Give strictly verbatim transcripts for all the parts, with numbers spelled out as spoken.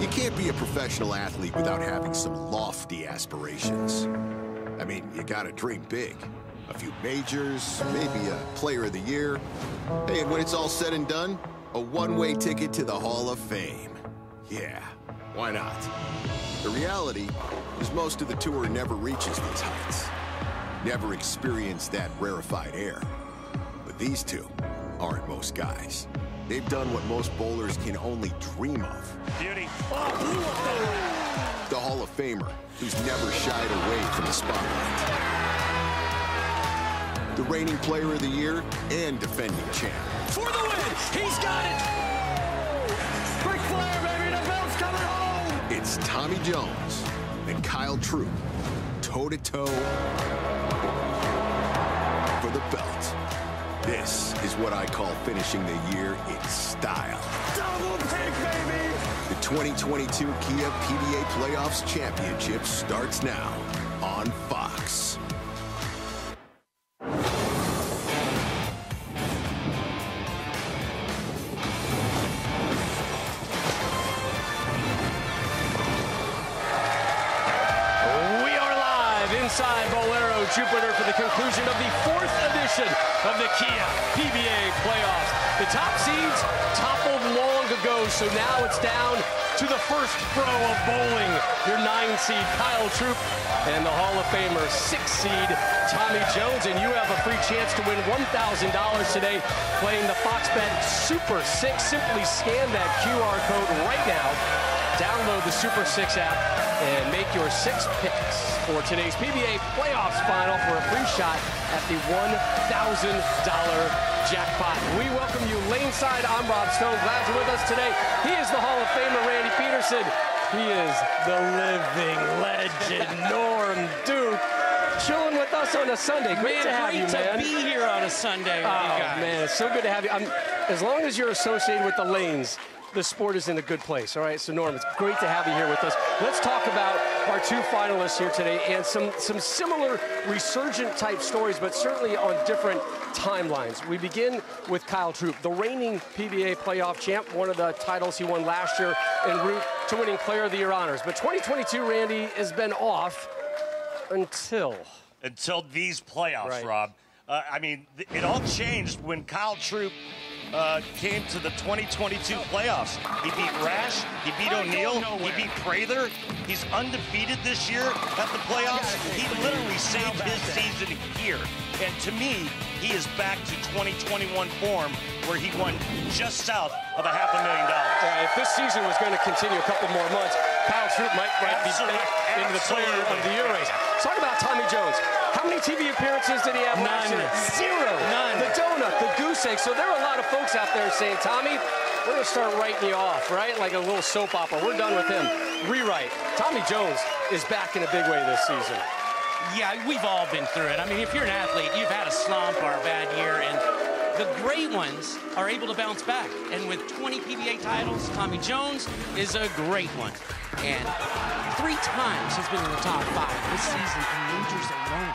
You can't be a professional athlete without having some lofty aspirations. I mean, you gotta dream big. A few majors, maybe a player of the year. Hey, and when it's all said and done, a one-way ticket to the Hall of Fame. Yeah, why not? The reality is most of the tour never reaches these heights. Never experienced that rarefied air. But these two aren't most guys. They've done what most bowlers can only dream of. Beauty. Oh, the Hall of Famer, who's never shied away from the spotlight. The reigning player of the year and defending champ. For the win, he's got it! Quick flare, baby, the belt's coming home! It's Tommy Jones and Kyle Troup, toe-to-toe for the belt. This is what I call finishing the year in style. Double pick, baby! The twenty twenty-two Kia P B A Playoffs Championship starts now on Fox. Jupiter for the conclusion of the fourth edition of the Kia P B A Playoffs. The top seeds toppled long ago, so now it's down to the first pro of bowling. Your nine seed, Kyle Troup, and the Hall of Famer six seed, Tommy Jones. And you have a free chance to win one thousand dollars today playing the Fox Bet Super six. Simply scan that Q R code right now. Download the Super six app and make your six picks for today's P B A Playoffs final for a free shot at the one thousand dollar jackpot. We welcome you laneside. I'm Rob Stone. Glad you're with us today. He is the Hall of Famer, Randy Peterson. He is the living legend, Norm Duke. Chilling with us on a Sunday. Great man, to have great you, to man. Great to be here on a Sunday with oh, you guys. Man, it's so good to have you. I'm, as long as you're associated with the Lanes, the sport is in a good place, all right? So, Norm, it's great to have you here with us. Let's talk about our two finalists here today and some, some similar resurgent-type stories, but certainly on different timelines. We begin with Kyle Troup, the reigning P B A playoff champ, one of the titles he won last year en route to winning Player of the Year honors. But twenty twenty-two, Randy, has been off until... Until these playoffs, right, Rob. Uh, I mean, it all changed when Kyle Troup Uh, came to the twenty twenty-two playoffs. He beat Rash, he beat O'Neill, he beat Prather. He's undefeated this year at the playoffs. He literally saved his season here. And to me, he is back to twenty twenty-one form where he won just south of a half a million dollars. Uh, if this season was going to continue a couple more months, Kyle Troup might, might be back into the Player of the Year race. Talk about Tommy Jones. How many T V appearances did he have None. last year? Zero. None. The donut, the goose egg. So there are a lot of folks out there saying, Tommy, we're going to start writing you off, right? Like a little soap opera. We're done with him. Rewrite. Tommy Jones is back in a big way this season. Yeah, we've all been through it. I mean, if you're an athlete, you've had a slump or a bad year, and the great ones are able to bounce back. And with twenty P B A titles, Tommy Jones is a great one. And three times he's been in the top five this season in majors alone.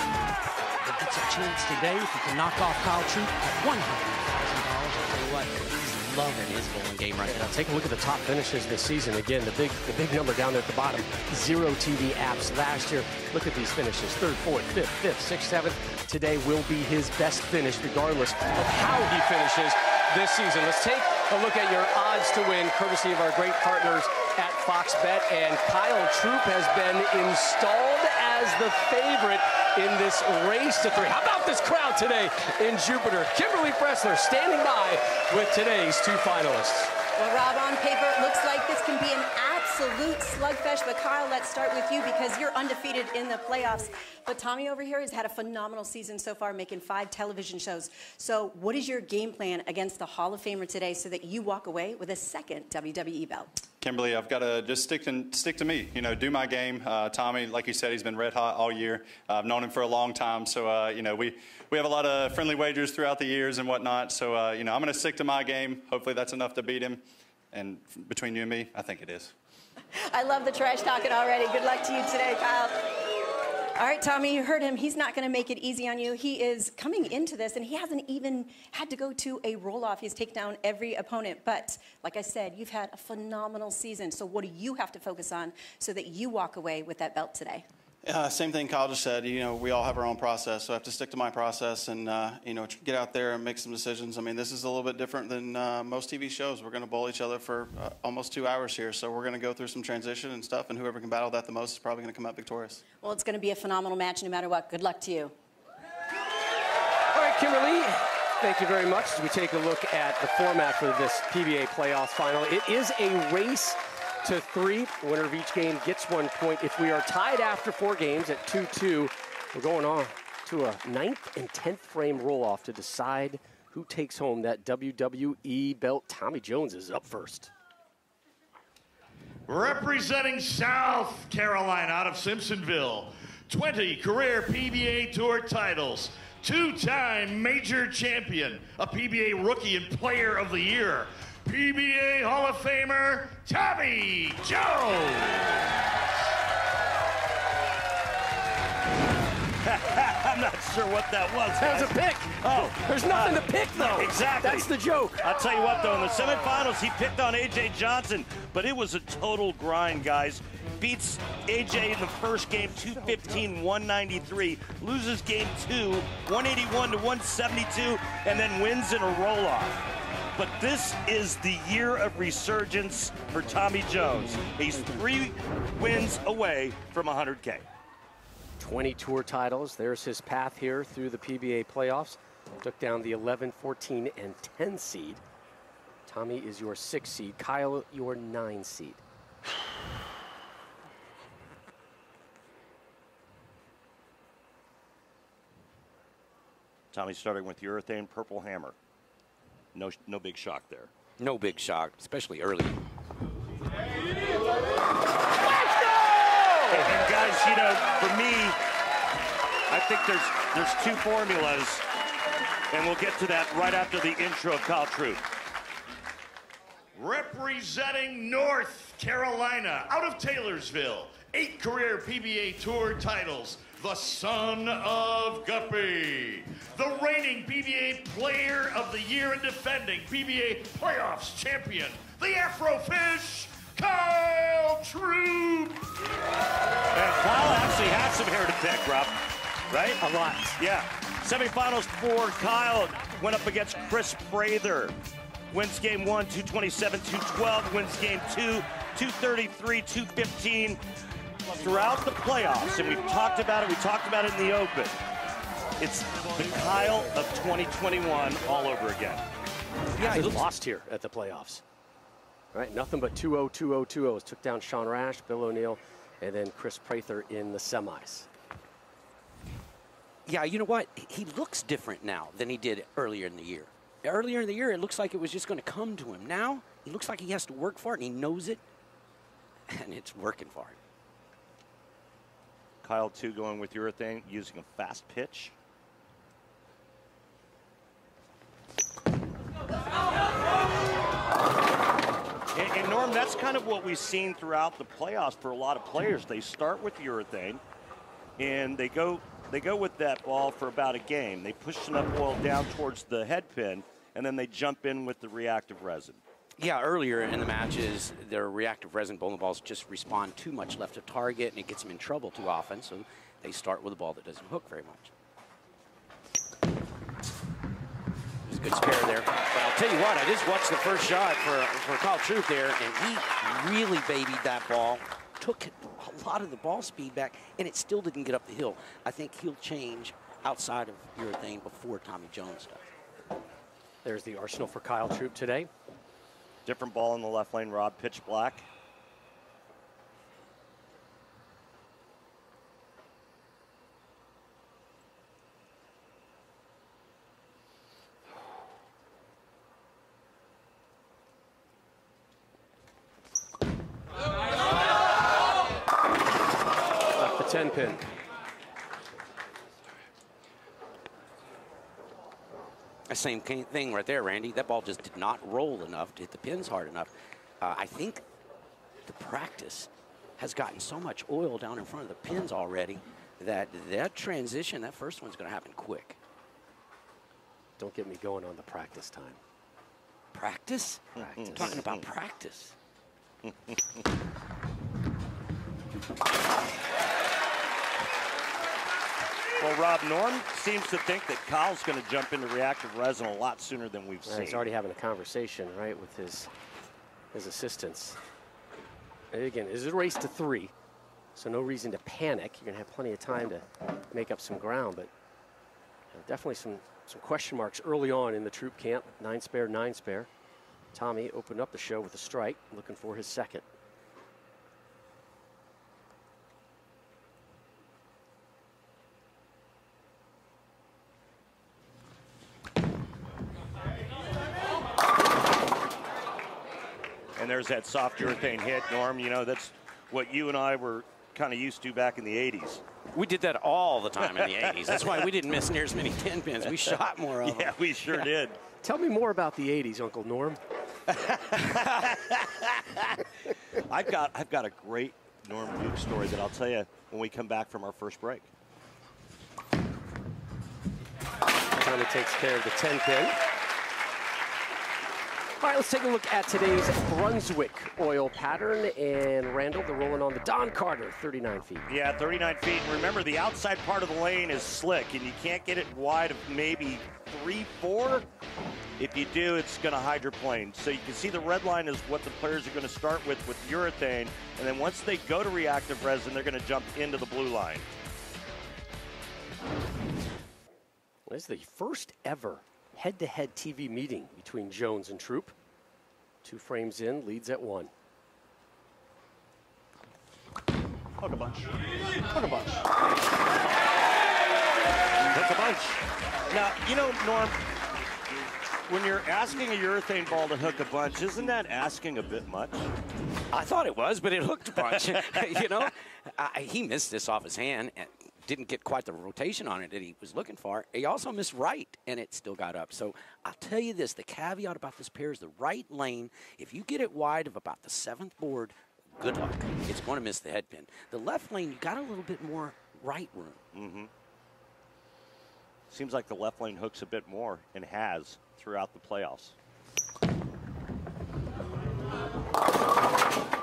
But gets a chance today if you can knock off Kyle Troup at one hundred thousand dollars. I'll tell you what, he's loving his bowling game right now. Take a look at the top finishes this season. Again, the big, the big number down there at the bottom. Zero T V apps last year. Look at these finishes. Third, fourth, fifth, fifth, sixth, seventh. Today will be his best finish, regardless of how he finishes this season. Let's take a look at your odds to win, courtesy of our great partners at Fox Bet. And Kyle Troup has been installed as the favorite in this race to three. How about this crowd today in Jupiter? Kimberly Pressler standing by with today's two finalists. Well, Rob, on paper, it looks like this can be an absolute slugfest. But, Kyle, let's start with you because you're undefeated in the playoffs. But Tommy over here has had a phenomenal season so far, making five television shows. So what is your game plan against the Hall of Famer today so that you walk away with a second W W E belt? Kimberly, I've got to just stick to, stick to me, you know, do my game. Uh, Tommy, like you said, he's been red hot all year. Uh, I've known him for a long time. So, uh, you know, we, we have a lot of friendly wagers throughout the years and whatnot. So, uh, you know, I'm going to stick to my game. Hopefully that's enough to beat him. And between you and me, I think it is. I love the trash talking already. Good luck to you today, Kyle. All right, Tommy, you heard him. He's not going to make it easy on you. He is coming into this, and he hasn't even had to go to a roll-off. He's taken down every opponent. But like I said, you've had a phenomenal season. So what do you have to focus on so that you walk away with that belt today? Uh, same thing Kyle just said. You know, we all have our own process, so I have to stick to my process and, uh, you know, get out there and make some decisions. I mean, this is a little bit different than uh, most T V shows. We're going to bowl each other for uh, almost two hours here, so we're going to go through some transition and stuff, and whoever can battle that the most is probably going to come out victorious. Well, it's going to be a phenomenal match no matter what. Good luck to you. All right, Kimberly. Thank you very much. As we take a look at the format for this P B A playoff final, it is a race to three. Winner of each game gets one point. If we are tied after four games at two two, we're going on to a ninth and tenth frame roll-off to decide who takes home that W W E belt. Tommy Jones is up first. Representing South Carolina out of Simpsonville, twenty career P B A Tour titles, two-time major champion, a P B A Rookie and Player of the Year, P B A Hall of Famer, Tommy Jones. I'm not sure what that was. That was a pick. Oh, there's nothing uh, to pick, though. Exactly. That's the joke. I'll tell you what, though. In the semifinals, he picked on A J. Johnson, but it was a total grind, guys. Beats A J in the first game, two fifteen to one ninety-three. Loses game two, one eighty-one to one seventy-two, and then wins in a roll-off. But this is the year of resurgence for Tommy Jones. He's three wins away from one hundred K. twenty tour titles. There's his path here through the P B A playoffs. Took down the eleven, fourteen, and ten seed. Tommy is your six seed. Kyle, your nine seed. Tommy, starting with urethane purple hammer. No, no big shock there. No big shock, especially early. And guys, you know, for me, I think there's there's two formulas, and we'll get to that right after the intro of Kyle Troup. Representing North Carolina, out of Taylorsville, eight career P B A Tour titles, the son of Guppy, the reigning P B A Player of the Year and defending P B A Playoffs champion, the Afrofish, Kyle Troup. And Kyle actually had some hair to pick, Rob, right? A lot. Yeah. Semifinals for Kyle, went up against Chris Prather. Wins game one, two twenty-seven, two twelve. Wins game two, two thirty-three, two fifteen. Throughout the playoffs, and we've talked about it, we talked about it in the open, it's the Kyle of twenty twenty-one all over again. Yeah, he lost here at the playoffs. All right, nothing but two oh, two oh, two oh. Took down Sean Rash, Bill O'Neill, and then Chris Prather in the semis. Yeah, you know what? He looks different now than he did earlier in the year. Earlier in the year, it looks like it was just going to come to him. Now, it looks like he has to work for it, and he knows it, and it's working for him. Kyle, two, going with urethane, using a fast pitch. And, and Norm, that's kind of what we've seen throughout the playoffs for a lot of players. They start with urethane, and they go they go with that ball for about a game. They push enough oil down towards the head pin, and then they jump in with the reactive resin. Yeah, earlier in the matches, their reactive resin bowling balls just respond too much left of target, and it gets them in trouble too often, so they start with a ball that doesn't hook very much. There's a good spare there. But I'll tell you what, I just watched the first shot for, for Kyle Troup there, and he really babied that ball, took a lot of the ball speed back, and it still didn't get up the hill. I think he'll change outside of urethane before Tommy Jones does. There's the arsenal for Kyle Troup today. Different ball in the left lane, Rob, pitch black. Left the ten pin. Same thing right there, Randy. That ball just did not roll enough to hit the pins hard enough. Uh, I think the practice has gotten so much oil down in front of the pins already that that transition, that first one's going to happen quick. Don't get me going on the practice time. Practice? Practice. I'm talking about practice. Well, Rob, Norm seems to think that Kyle's going to jump into reactive resin a lot sooner than we've well, seen. He's already having a conversation, right, with his his assistants. And again, it's a race to three, so no reason to panic. You're going to have plenty of time to make up some ground, but definitely some, some question marks early on in the Troup camp. Nine spare, nine spare. Tommy opened up the show with a strike, looking for his second. There's that soft urethane hit, Norm. You know, that's what you and I were kind of used to back in the eighties. We did that all the time in the eighties. That's why we didn't miss near as many ten pins. We shot more of them. Yeah, we sure yeah. did. Tell me more about the eighties, Uncle Norm. I've got I've got a great Norm Duke story that I'll tell you when we come back from our first break. Tommy takes care of the ten pin. All right, let's take a look at today's Brunswick oil pattern. And Randall, they're rolling on the Don Carter, thirty-nine feet. Yeah, thirty-nine feet. Remember, the outside part of the lane is slick, and you can't get it wide of maybe three, four. If you do, it's going to hydroplane. So you can see the red line is what the players are going to start with with urethane. And then once they go to reactive resin, they're going to jump into the blue line. Well, this is the first ever head-to-head T V meeting between Jones and Troup. Two frames in, leads at one. Hook a bunch. Hook a bunch. Hook a bunch. Now, you know, Norm, when you're asking a urethane ball to hook a bunch, isn't that asking a bit much? I thought it was, but it hooked a bunch. You know, I, he missed this off his hand. And didn't get quite the rotation on it that he was looking for. He also missed right, and it still got up. So I'll tell you this, the caveat about this pair is the right lane. If you get it wide of about the seventh board, good luck. It's going to miss the head pin. The left lane, you got a little bit more right room. Mm-hmm. Seems like the left lane hooks a bit more and has throughout the playoffs.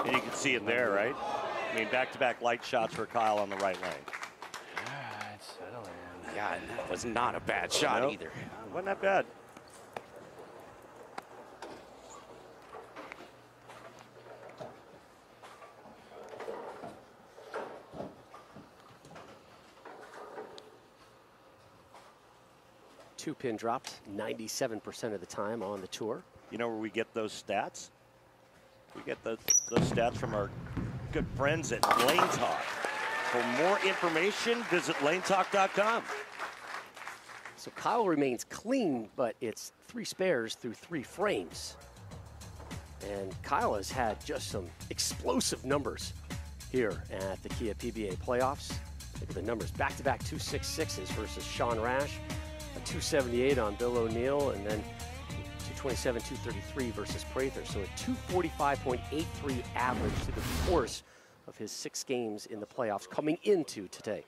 And you can see it there, right? I mean, back-to-back light shots for Kyle on the right lane. Yeah, and that was not a bad shot nope. either. Wasn't that bad. Two pin dropped ninety-seven percent of the time on the tour. You know where we get those stats? We get those, those stats from our good friends at Lane Talk. For more information, visit lane talk dot com. So Kyle remains clean, but it's three spares through three frames. And Kyle has had just some explosive numbers here at the Kia P B A Playoffs. Look at the numbers, back-to-back two sixty-sixes versus Sean Rash, a two seventy-eight on Bill O'Neill, and then two twenty-seven, two thirty-three versus Prather. So a two forty-five point eight three average through the course of his six games in the playoffs coming into today.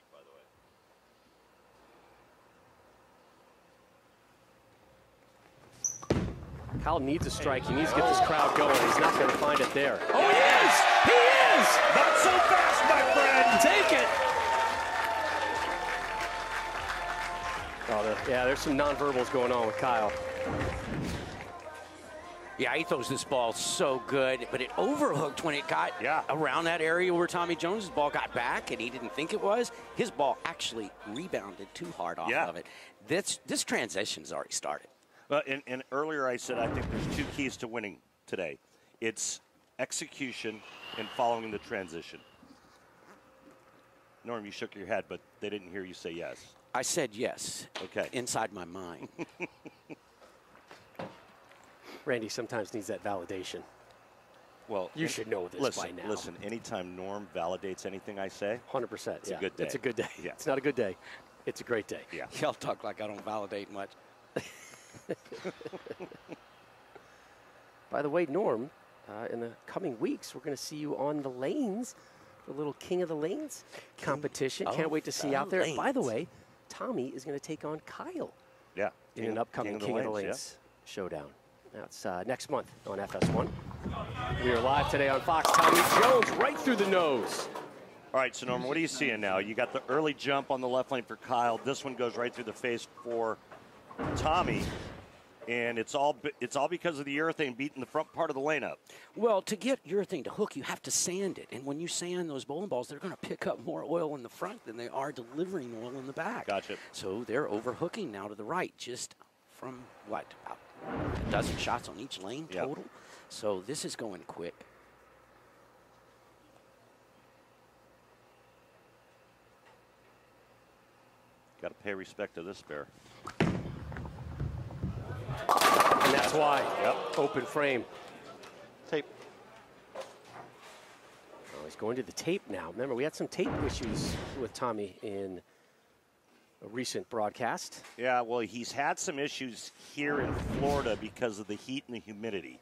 Kyle needs a strike. He needs to get this crowd going. He's not going to find it there. Oh, he is! He is! Not so fast, my friend! Take it! Oh, there, yeah, there's some nonverbals going on with Kyle. Yeah, he throws this ball so good, but it overhooked when it got yeah. around that area where Tommy Jones' ball got back, and he didn't think it was. His ball actually rebounded too hard off yeah. of it. This this transition's already started. Well, and, and earlier I said I think there's two keys to winning today. It's execution and following the transition. Norm, you shook your head, but they didn't hear you say yes. I said yes. Okay. Inside my mind. Randy sometimes needs that validation. Well, you should know this listen, by now. Listen, anytime Norm validates anything I say, one hundred percent. It's yeah. a good day. It's a good day. Yeah. It's not a good day. It's a great day. Yeah. Y'all talk like I don't validate much. By the way, Norm, uh, in the coming weeks, we're going to see you on the lanes a little King of the Lanes King competition. Can't wait to see out there. Lanes. By the way, Tommy is going to take on Kyle yeah. in King, an upcoming King of the Lanes, King of the Lanes yeah. showdown. That's uh, next month on F S one. We are live today on Fox. Tommy Jones right through the nose. All right, so Norman, what are you seeing now? You got the early jump on the left lane for Kyle. This one goes right through the face for Tommy. And it's all it's all because of the urethane beating the front part of the lane up. Well, to get urethane to hook, you have to sand it. And when you sand those bowling balls, they're going to pick up more oil in the front than they are delivering oil in the back. Gotcha. So they're overhooking now to the right, just from, what, about a dozen shots on each lane yep. total? So this is going quick. Got to pay respect to this bear. And that's why. Yep. Open frame. Tape. Oh, he's going to the tape now. Remember, we had some tape issues with Tommy in a recent broadcast. Yeah, well, he's had some issues here in Florida because of the heat and the humidity.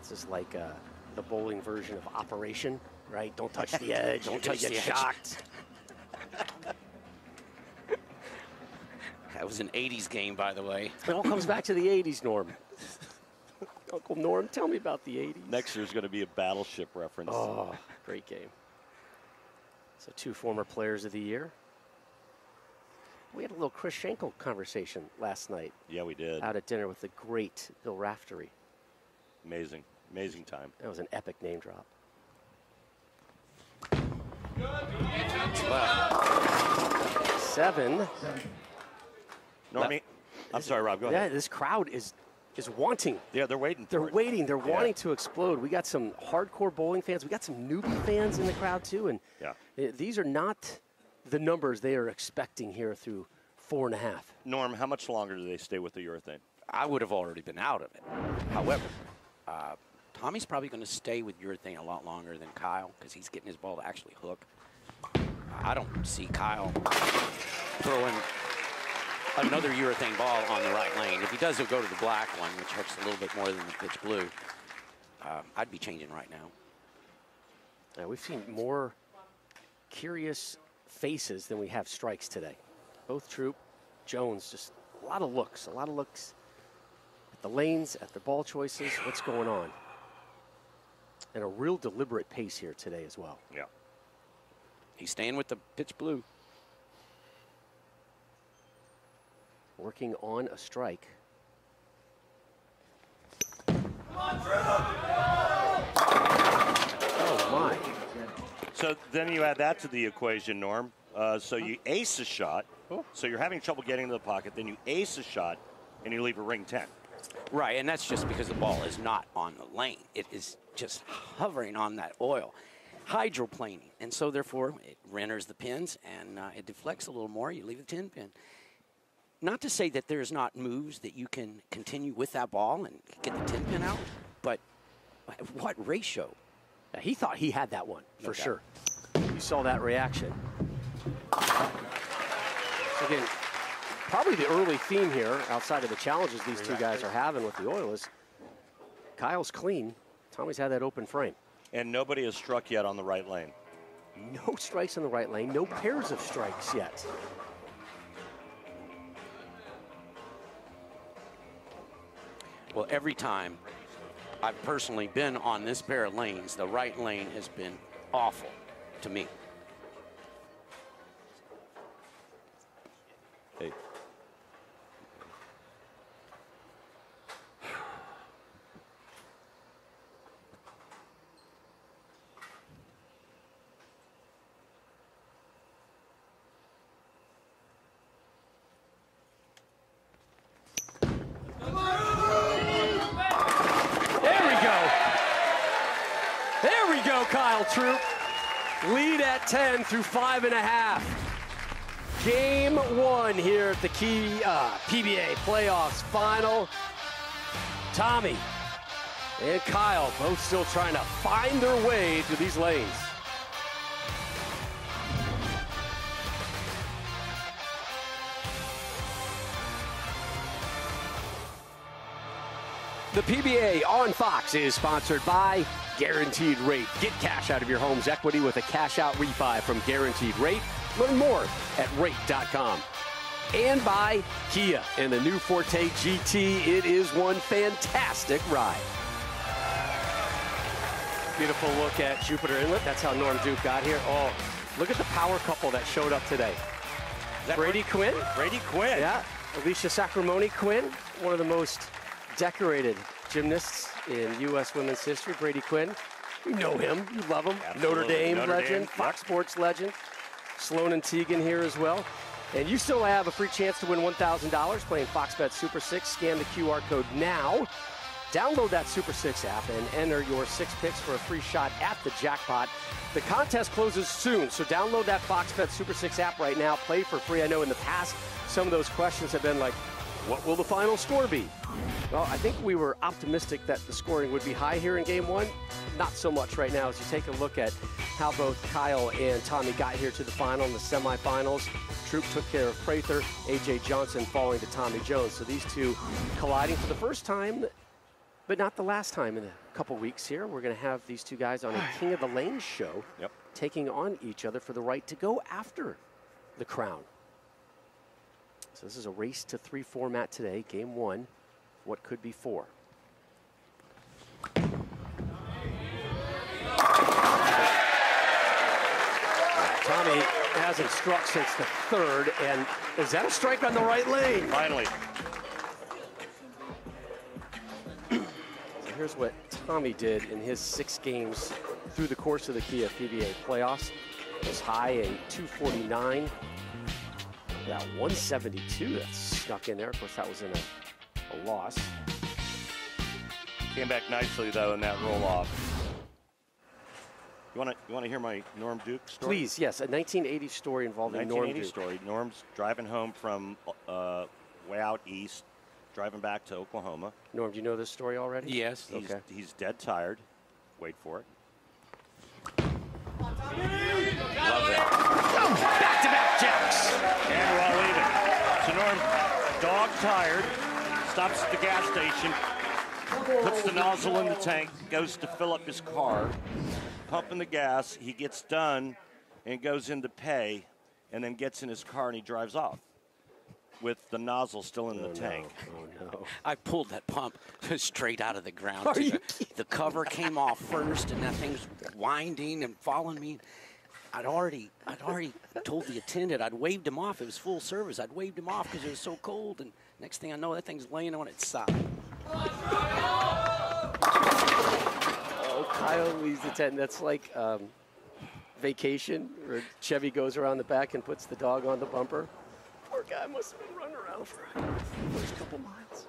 This is like uh, the bowling version of Operation, right? Don't touch the edge. Don't touch the shocked. That was an eighties game, by the way. It all comes back to the eighties, Norm. Uncle Norm, tell me about the eighties. Next year's going to be a Battleship reference. Oh, great game. So two former players of the year. We had a little Chris Schenkel conversation last night. Yeah, we did. Out at dinner with the great Bill Raftery. Amazing. Amazing time. That was an epic name drop. Wow. Seven. Normie, I'm this, sorry, Rob. Go ahead. Yeah, this crowd is is wanting. Yeah, they're waiting. They're it. waiting. They're yeah. wanting to explode. We got some hardcore bowling fans. We got some newbie fans in the crowd too. And yeah. th these are not the numbers they are expecting here through four and a half. Norm, how much longer do they stay with the urethane? I would have already been out of it. However. Uh, Tommy's probably going to stay with urethane a lot longer than Kyle because he's getting his ball to actually hook. I don't see Kyle throwing another urethane ball on the right lane. If he does, he'll go to the black one, which hooks a little bit more than the pitch blue. Uh, I'd be changing right now. Yeah, we've seen more curious faces than we have strikes today. Both Troup, Jones, just a lot of looks, a lot of looks. The lanes, at the ball choices, what's going on? And a real deliberate pace here today as well. Yeah. He's staying with the pitch blue. Working on a strike. Come on, oh, my. So then you add that to the equation, Norm. Uh, so you ace a shot. Oh. So you're having trouble getting into the pocket. Then you ace a shot, and you leave a ring ten. Right, and that's just because the ball is not on the lane. It is just hovering on that oil, hydroplaning. And so, therefore, it renders the pins, and uh, it deflects a little more. You leave the ten pin. Not to say that there's not moves that you can continue with that ball and get the ten pin out, but what ratio? Now, he thought he had that one, for okay. sure. You saw that reaction. Again, probably the early theme here, outside of the challenges these two guys are having with the oil, is Kyle's clean. Tommy's had that open frame. And nobody has struck yet on the right lane. No strikes on the right lane. No pairs of strikes yet. Well, every time I've personally been on this pair of lanes, the right lane has been awful to me. Hey. Troup, lead at ten through five and a half. Game one here at the Kia uh, P B A Playoffs final. Tommy and Kyle both still trying to find their way through these lanes. The P B A on Fox is sponsored by Guaranteed Rate. Get cash out of your home's equity with a cash-out refi from Guaranteed Rate. Learn more at rate dot com. And by Kia and the new Forte G T. It is one fantastic ride. Beautiful look at Jupiter Inlet. That's how Norm Duke got here. Oh, look at the power couple that showed up today. Brady Quinn. Brady Quinn. Yeah. Alicia Sacramone Quinn, one of the most decorated gymnasts in U S women's history. Brady Quinn, you know him, you love him. Absolutely. Notre Dame Notre legend, Dame. Fox Sports legend. Sloan and Teagan here as well. And you still have a free chance to win one thousand dollars playing Fox Bet Super six. Scan the Q R code now. Download that Super six app and enter your six picks for a free shot at the jackpot. The contest closes soon, so download that Fox Bet Super six app right now. Play for free. I know in the past, some of those questions have been like, what will the final score be? Well, I think we were optimistic that the scoring would be high here in game one. Not so much right now as you take a look at how both Kyle and Tommy got here to the final in the semifinals. Troup took care of Prather, A J. Johnson falling to Tommy Jones. So these two colliding for the first time, but not the last time in a couple weeks here. We're going to have these two guys on a King of the Lanes show, yep, taking on each other for the right to go after the crown. So this is a race to three format today, game one. What could be four. Tommy hasn't struck since the third, and is that a strike on the right lane? Finally. So here's what Tommy did in his six games through the course of the Kia P B A Playoffs. It was high in two forty-nine. Yeah, one seventy-two, that's stuck in there. Of course, that was in a A loss. Came back nicely though in that roll off. You want to you want to hear my Norm Duke story? Please, yes, a nineteen eighty story involving Norm Duke. Story. Norm's driving home from uh, way out east, driving back to Oklahoma. Norm, do you know this story already? Yes. He's, okay. He's dead tired. Wait for it. Love that. Back-to-back jacks. And we're all even. So Norm, dog tired. Stops at the gas station, puts the nozzle in the tank, goes to fill up his car, pumping the gas. He gets done and goes in to pay, and then gets in his car and he drives off with the nozzle still in the oh, tank. No. Oh, no. I pulled that pump straight out of the ground. The, the cover came off first, and that thing's winding and following me. I'd already, I'd already told the attendant, I'd waved him off. It was full service. I'd waved him off because it was so cold. And next thing I know, that thing's laying on its side. Oh, Kyle leaves the tent. That's like um, vacation, where Chevy goes around the back and puts the dog on the bumper. Poor guy must have been running around for the first couple miles.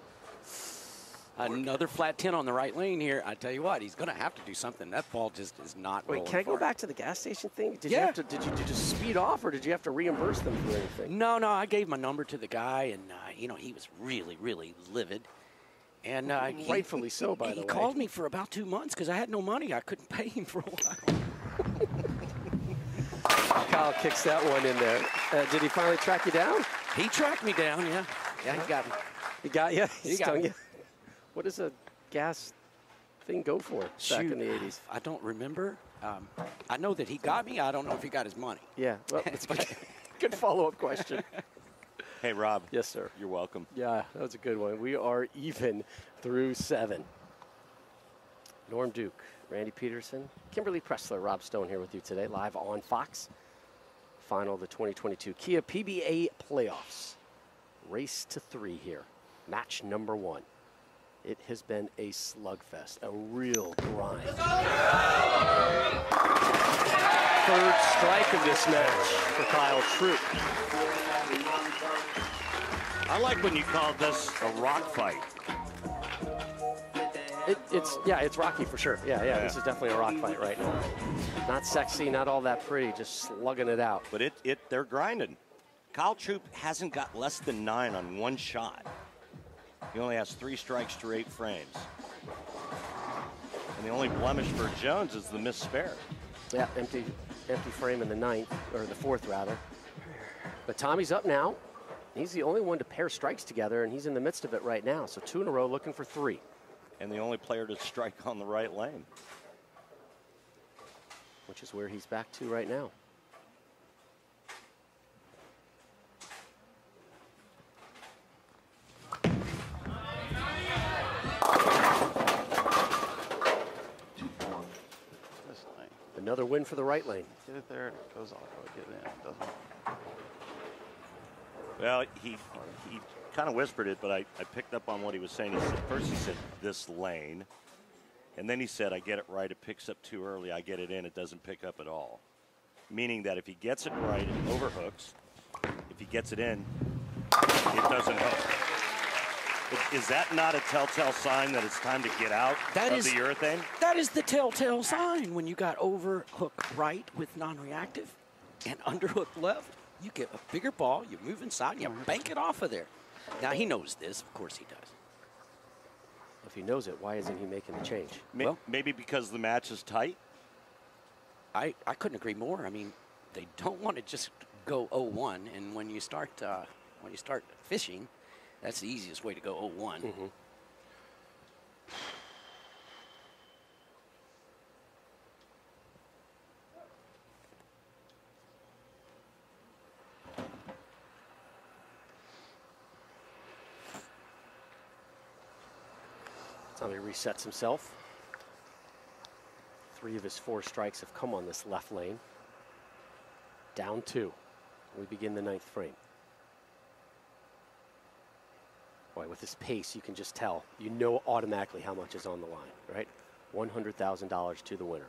Another flat ten on the right lane here. I tell you what, he's going to have to do something. That ball just is not rolling. Wait, can I go back to the gas station thing? Did yeah. you have to? Did you, did you just speed off, or did you have to reimburse them for anything? No, no. I gave my number to the guy, and uh, you know he was really, really livid, and uh, rightfully he, so. By the way, he called me for about two months because I had no money. I couldn't pay him for a while. Kyle kicks that one in there. Uh, did he finally track you down? He tracked me down. Yeah, yeah. He got me. He got you. He got you. What does a gas thing go for back Shoot, in the eighties? I don't remember. Um, I know that he got me. I don't know if he got his money. Yeah, well, that's good, good follow-up question. Hey, Rob. Yes, sir. You're welcome. Yeah, that was a good one. We are even through seven. Norm Duke, Randy Peterson, Kimberly Pressler, Rob Stone here with you today, live on Fox. Final of the twenty twenty-two Kia P B A Playoffs. Race to three here. Match number one. It has been a slugfest, a real grind. Third strike of this match for Kyle Troup. I like when you call this a rock fight. It, it's, yeah, it's rocky for sure. Yeah, yeah, yeah, this is definitely a rock fight right now. Not sexy, not all that pretty, just slugging it out. But it, it, they're grinding. Kyle Troup hasn't got less than nine on one shot. He only has three strikes to eight frames. And the only blemish for Jones is the missed spare. Yeah, empty empty frame in the ninth, or the fourth rather. But Tommy's up now. He's the only one to pair strikes together, and he's in the midst of it right now. So two in a row, looking for three. and the only player to strike on the right lane. Which is where he's back to right now. Another win for the right lane. Get it there, it goes all the way. Get it in, it doesn't. Well, he he kind of whispered it, but I, I picked up on what he was saying. He said, first he said, this lane. And then he said, I get it right, it picks up too early. I get it in, it doesn't pick up at all. Meaning that if he gets it right, it overhooks. If he gets it in, it doesn't hook. Is that not a telltale sign that it's time to get out that of is, the urethane? That is the telltale sign. When you got overhook right with non-reactive and underhook left, you get a bigger ball, you move inside, you bank it off of there. Now, he knows this. Of course he does. If he knows it, why isn't he making the change? Maybe, well, maybe because the match is tight? I, I couldn't agree more. I mean, they don't want to just go oh one, and when you start uh, when you start fishing, that's the easiest way to go oh one. Mm-hmm. He resets himself. Three of his four strikes have come on this left lane. Down two. We begin the ninth frame. Boy, with his pace, you can just tell. You know automatically how much is on the line, right? one hundred thousand dollars to the winner.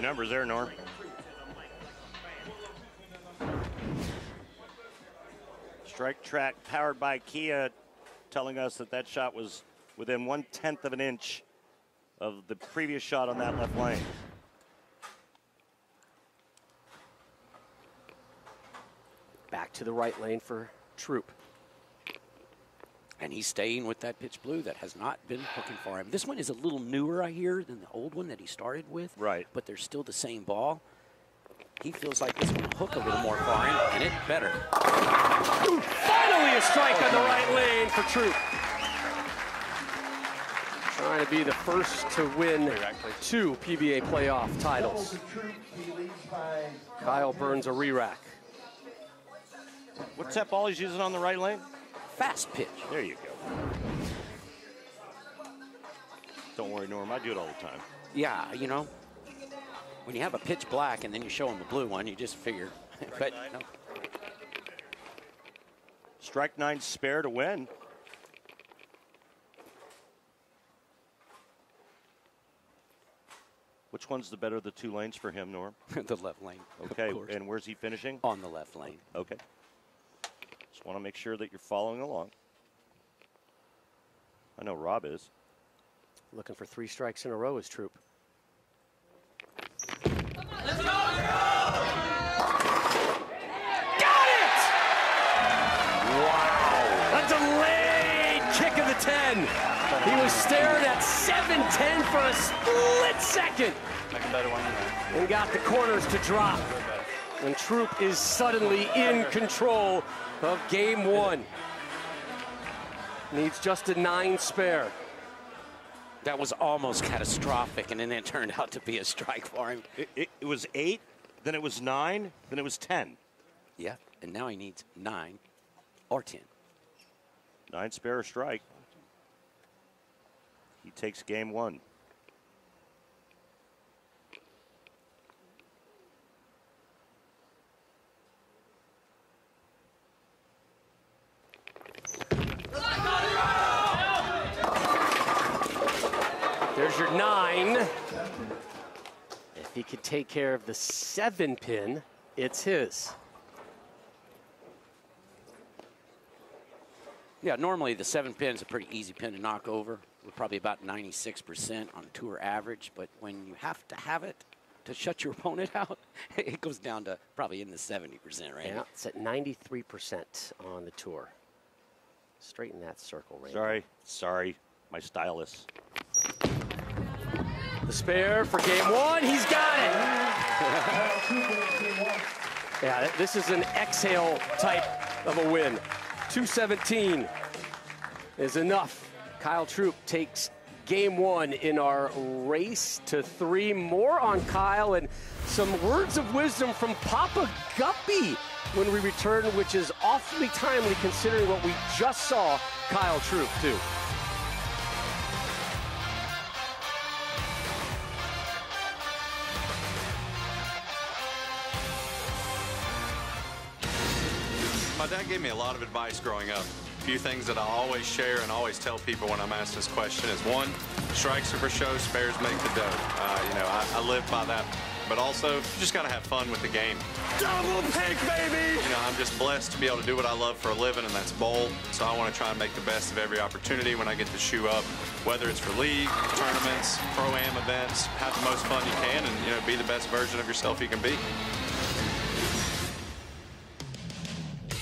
Numbers there, Norm. Strike track powered by Kia, telling us that that shot was within one tenth of an inch of the previous shot on that left lane. Back to the right lane for Troup. And he's staying with that pitch blue that has not been hooking for him. This one is a little newer, I hear, than the old one that he started with. Right. But they're still the same ball. He feels like this will hook a little more for him, and it better. Finally a strike on the right lane for Troup. Trying to be the first to win two P B A playoff titles. Kyle burns a re-rack. What's that ball he's using on the right lane? Fast pitch. There you go. Don't worry, Norm. I do it all the time. Yeah, you know, when you have a pitch black and then you show them the blue one, you just figure. But nine. No. Strike nine spare to win. Which one's the better of the two lanes for him, Norm? The left lane. Okay, and where's he finishing? On the left lane. Okay. Just want to make sure that you're following along. I know Rob is. Looking for three strikes in a row is Troup. Let's go! Got it! Wow. A delayed kick of the ten. He was staring at seven ten for a split second. Make a better one. And got the corners to drop. And Troup is suddenly in control of game one. Needs just a nine spare. That was almost catastrophic, and then it turned out to be a strike for him. It, it, it was eight, then it was nine, then it was ten. Yeah, and now he needs nine or ten. Nine spare or strike. He takes game one. There's your nine. If he could take care of the seven pin, it's his. Yeah, normally the seven pin is a pretty easy pin to knock over. We're probably about ninety-six percent on tour average, but when you have to have it to shut your opponent out, it goes down to probably in the seventy percent, right? Yeah, it's at ninety-three percent on the tour. Straighten that circle, Randy. Sorry, sorry, my stylus. The spare for game one, he's got it. Yeah, this is an exhale type of a win. two seventeen is enough. Kyle Troup takes game one in our race to three. More on Kyle and some words of wisdom from Papa Guppy when we return, which is awfully timely considering what we just saw Kyle Troup do. My dad gave me a lot of advice growing up. A few things that I always share and always tell people when I'm asked this question is, one, strikes are for show, spares make the dough. Uh, you know, I, I live by that. But also, you just got to have fun with the game. Double pick, baby! You know, I'm just blessed to be able to do what I love for a living, and that's bowl. So I want to try and make the best of every opportunity when I get to shoe up, whether it's for league, tournaments, pro-am events. Have the most fun you can and, you know, be the best version of yourself you can be.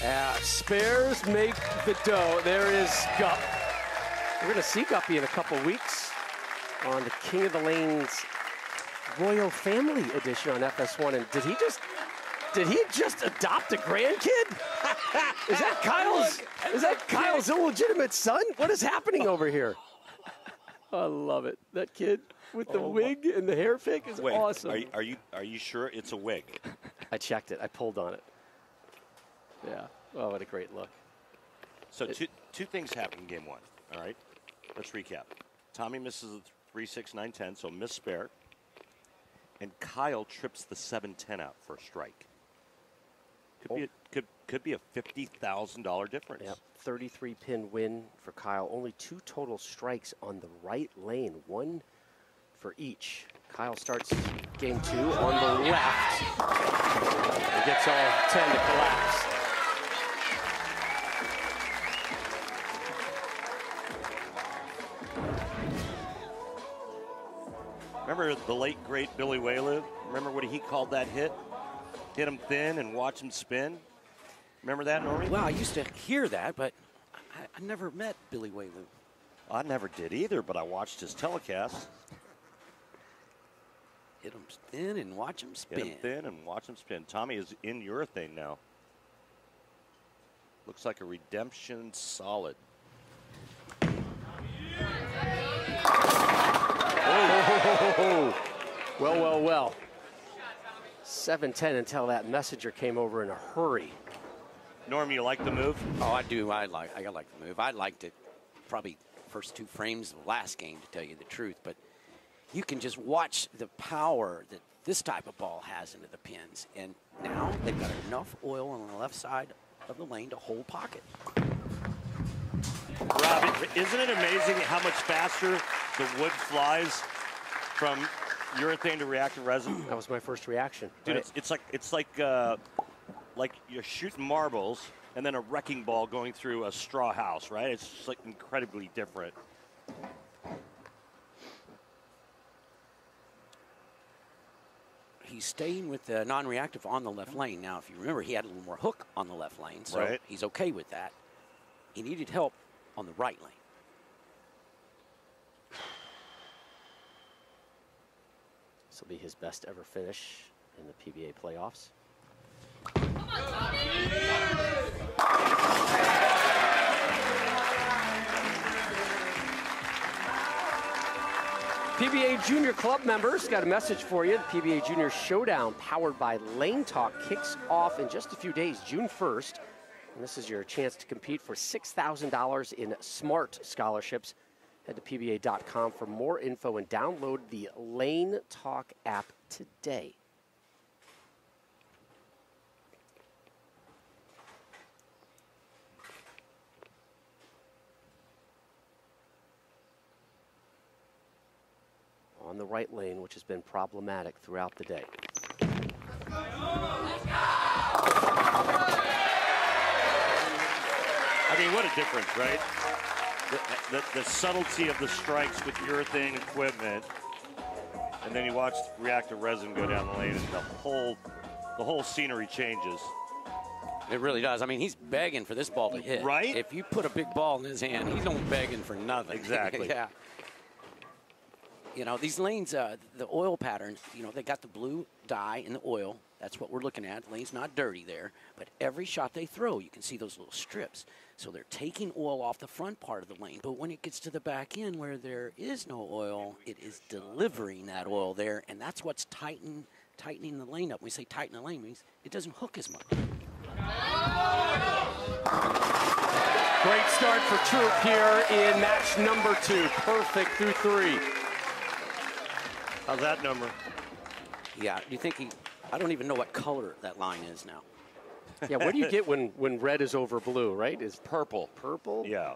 Yeah, spares make the dough. There is Gup. We're going to see Guppy in a couple weeks on the King of the Lanes Royal Family Edition on F S one. And did he just, did he just adopt a grandkid? Is that Kyle's, is that Kyle's illegitimate son? What is happening over here? I love it. That kid with the oh, wig and the hair pick is wait, awesome. Are you, are you, are you sure it's a wig? I checked it. I pulled on it. Yeah. Oh, what a great look. So it, two two things happened in game one. All right. Let's recap. Tommy misses the three six nine ten, so missed spare. And Kyle trips the seven ten out for a strike. Could oh. be a, could could be a fifty thousand dollar difference. Yep. Thirty-three pin win for Kyle. Only two total strikes on the right lane. One for each. Kyle starts game two on the left. He gets all ten to collapse. Remember the late, great Billy Whaley? Remember what he called that hit? Hit him thin and watch him spin? Remember that, Normie? Well, I used to hear that, but I, I never met Billy Whaley. I never did either, but I watched his telecast. Hit him thin and watch him spin. Hit him thin and watch him spin. Tommy is in urethane now. Looks like a redemption solid. Oh. Well, well, well. seven ten until that messenger came over in a hurry. Norm, you like the move? Oh, I do. I like. I like the move. I liked it. Probably first two frames of the last game, to tell you the truth. But you can just watch the power that this type of ball has into the pins. And now they've got enough oil on the left side of the lane to hold pocket. Rob, isn't it amazing how much faster the wood flies from urethane to reactive resin? That was my first reaction. Dude, right? it's, it's like it's like uh, like you're shooting marbles and then a wrecking ball going through a straw house, right? It's just like incredibly different. He's staying with the non-reactive on the left lane. Now, if you remember, he had a little more hook on the left lane, so right. He's okay with that. He needed help on the right lane. This will be his best ever finish in the P B A playoffs. Come on, Tommy! P B A Junior Club members, got a message for you. The P B A Junior Showdown, powered by Lane Talk, kicks off in just a few days, June first. And this is your chance to compete for six thousand dollars in SMART scholarships. Head to P B A dot com for more info and download the Lane Talk app today. On the right lane, which has been problematic throughout the day. I mean, what a difference, right? The, the, the subtlety of the strikes with urethane equipment, and then you watch reactive resin go down the lane, and the whole, the whole scenery changes. It really does. I mean, he's begging for this ball to hit. Right? If you put a big ball in his hand, he's not begging for nothing. Exactly. Yeah. You know, these lanes, uh, the oil pattern, you know, they got the blue dye in the oil. That's what we're looking at. The lane's not dirty there. But every shot they throw, you can see those little strips. So they're taking oil off the front part of the lane. But when it gets to the back end where there is no oil, it is delivering that oil there. And that's what's tightening, tightening the lane up. When we say tighten the lane, it means it doesn't hook as much. Great start for Troup here in match number two. Perfect through three. How's that number? Yeah, you think he, I don't even know what color that line is now. Yeah, what do you get when, when red is over blue, right? It's purple. Purple? Yeah.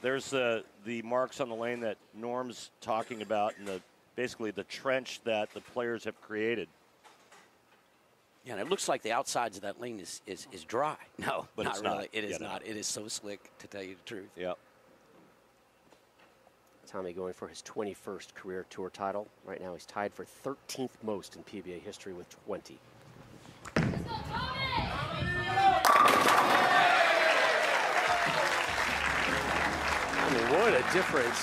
There's uh, the marks on the lane that Norm's talking about and the, basically the trench that the players have created. Yeah, and it looks like the outsides of that lane is, is, is dry. No, but not it's really. Not. It is yeah, not. No. It is so slick, to tell you the truth. Yep. Tommy going for his twenty-first career tour title. Right now he's tied for thirteenth most in P B A history with twenty. I mean, what a difference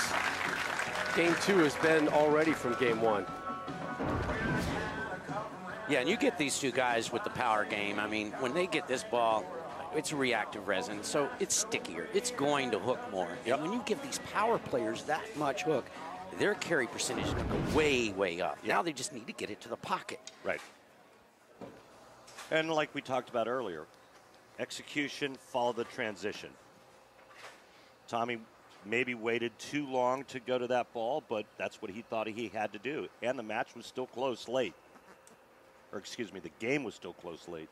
game two has been already from game one. Yeah, and you get these two guys with the power game. I mean, when they get this ball, it's reactive resin, so it's stickier. It's going to hook more. Yep. And when you give these power players that much hook, their carry percentage is going to go way, way up. Yep. Now they just need to get it to the pocket. Right. And like we talked about earlier, execution, follow the transition. Tommy maybe waited too long to go to that ball, but that's what he thought he had to do. And the match was still close late. Or excuse me, the game was still close late.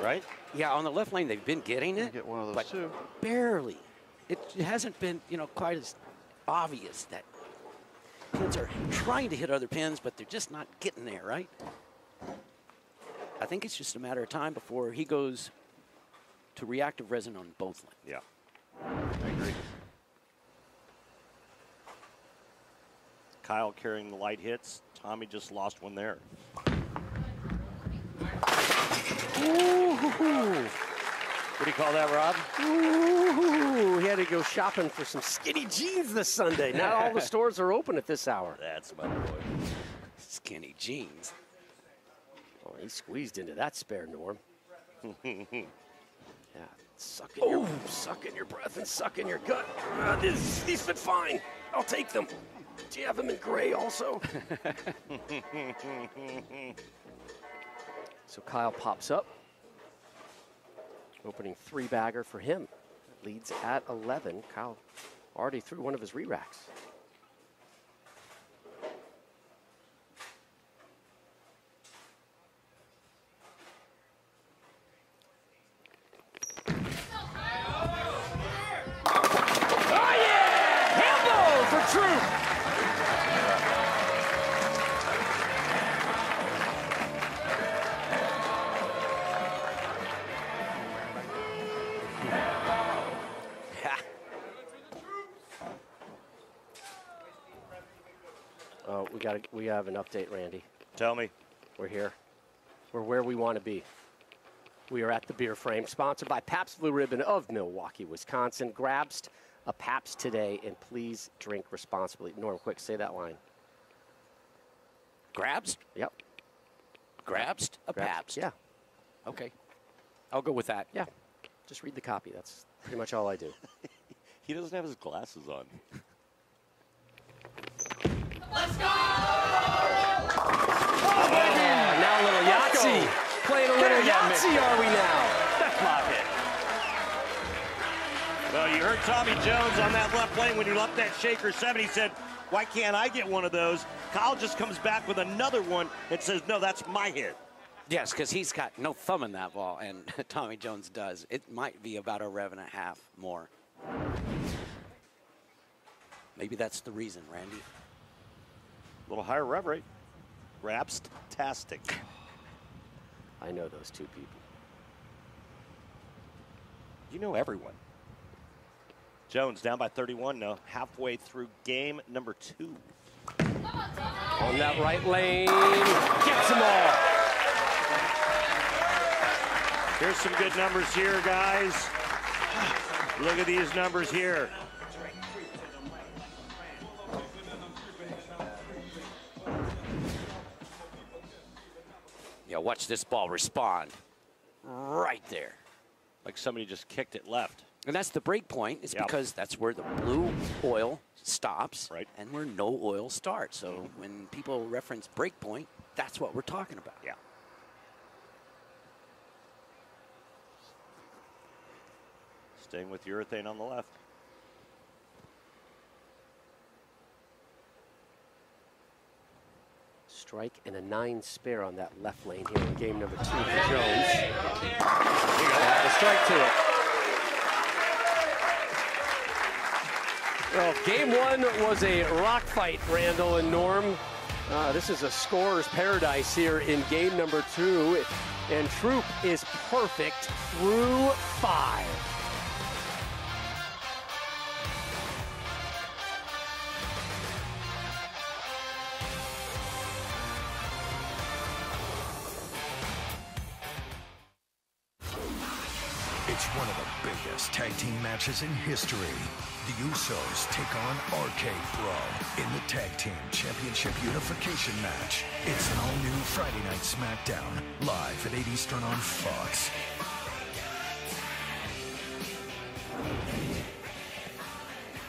Right? Yeah, on the left lane they've been getting it, get one of those but too. barely. It, it hasn't been, you know, quite as obvious that pins are trying to hit other pins, but they're just not getting there, right? I think it's just a matter of time before he goes to reactive resin on both lanes. Yeah, I agree. Kyle carrying the light hits. Tommy just lost one there. Ooh. What do you call that, Rob? Ooh. He had to go shopping for some skinny jeans this Sunday. Not all the stores are open at this hour. That's my boy. Skinny jeans. Oh, he squeezed into that spare, Norm. Yeah, sucking your, sucking your breath and sucking your gut. Uh, this, these fit fine. I'll take them. Do you have them in gray also? So Kyle pops up, opening three-bagger for him. Leads at eleven. Kyle already threw one of his re-racks. Oh, yeah! Handball for Troup! We got we have an update, Randy. Tell me. We're here. We're where we want to be. We are at the Beer Frame, sponsored by Pabst Blue Ribbon of Milwaukee, Wisconsin. Grab a Pabst today, and please drink responsibly. Norm, quick, say that line. Grabst? Yep. Grabst a Pabst? Yeah. Okay. I'll go with that. Yeah. Just read the copy. That's pretty much all I do. He doesn't have his glasses on. Let's go! Oh, baby! Oh, now a little Yahtzee. Playing a little Yahtzee, are we now? That pop hit. Well, you heard Tommy Jones on that left lane when he left that shaker seven. He said, why can't I get one of those? Kyle just comes back with another one and says, no, that's my hit. Yes, because he's got no thumb in that ball, and Tommy Jones does. It might be about a rev and a half more. Maybe that's the reason, Randy. A little higher rev rate. Rapstastic. I know those two people. you know everyone. Jones down by thirty-one now, halfway through game number two. On that right lane, gets them all. Here's some good numbers here, guys. Look at these numbers here. Yeah, watch this ball respond right there. Like somebody just kicked it left. And that's the break point. It's yep. because that's where the blue oil stops right. and where no oil starts. So when people reference break point, that's what we're talking about. Yeah. Staying with urethane on the left. Strike and a nine spare on that left lane here in game number two for Jones. Hey, hey, hey. A strike to it. Well, game one was a rock fight, Randall and Norm. Uh, this is a scorer's paradise here in game number two. And Troup is perfect through five. It's one of the biggest tag team matches in history. The Usos take on R K Bro in the Tag Team Championship Unification Match. It's an all-new Friday Night SmackDown, live at eight Eastern on Fox.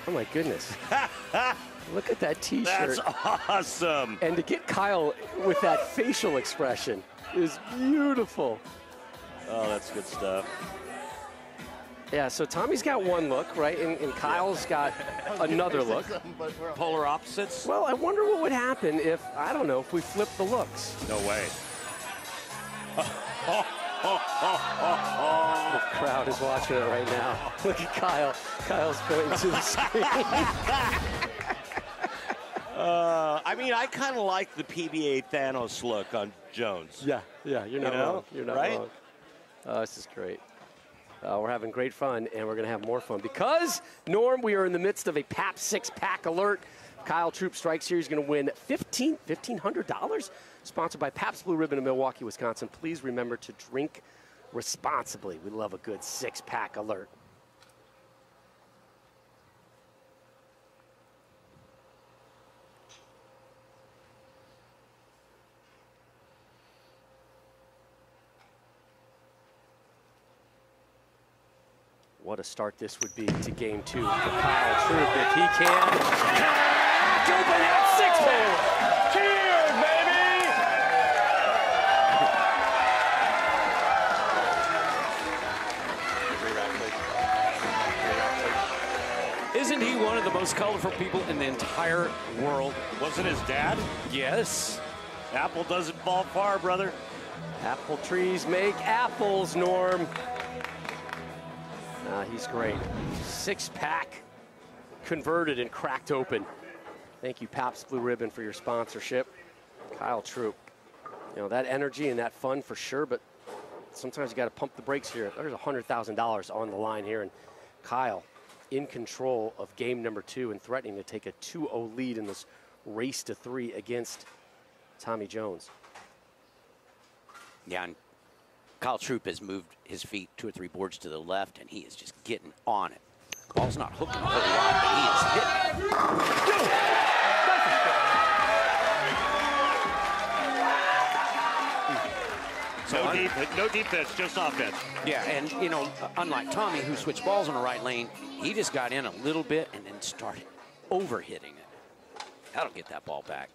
Oh my goodness. Look at that t-shirt. That's awesome. And to get Kyle with that facial expression is beautiful. Oh, that's good stuff. Yeah, so Tommy's got one look, right? And, and Kyle's got another look. Polar opposites. Well, I wonder what would happen if, I don't know, if we flipped the looks. No way. Oh, oh, oh, oh, oh. The crowd is watching it right now. Look at Kyle. Kyle's pointing to the screen. uh, I mean, I kind of like the P B A Thanos look on Jones. Yeah, yeah, you're not you know? wrong. You're not right? wrong. Oh, this is great. Uh, we're having great fun, and we're going to have more fun because, Norm, we are in the midst of a P A P six-pack alert. Kyle Troup strikes here. He's going to win fifteen hundred dollars, sponsored by Pabst Blue Ribbon in Milwaukee, Wisconsin. Please remember to drink responsibly. We love a good six-pack alert. What a start this would be to game two for Kyle Troup if he can. Crack open that six man. Cheer, baby! Isn't he one of the most colorful people in the entire world? Wasn't his dad? Yes. Apple doesn't fall far, brother. Apple trees make apples, Norm. Uh, he's great. Six-pack converted and cracked open. Thank you, Pabst Blue Ribbon, for your sponsorship. Kyle Troup. You know, that energy and that fun for sure, but sometimes you got to pump the brakes here. There's one hundred thousand dollars on the line here, and Kyle in control of game number two and threatening to take a two oh lead in this race to three against Tommy Jones. Yeah, and Kyle Troup has moved his feet two or three boards to the left, and he is just getting on it. Ball's not hooking a whole lot, but he is hitting it. No, so deep, no defense, just offense. Yeah, and, you know, unlike Tommy, who switched balls on the right lane, he just got in a little bit and then started over-hitting it. That'll get that ball back.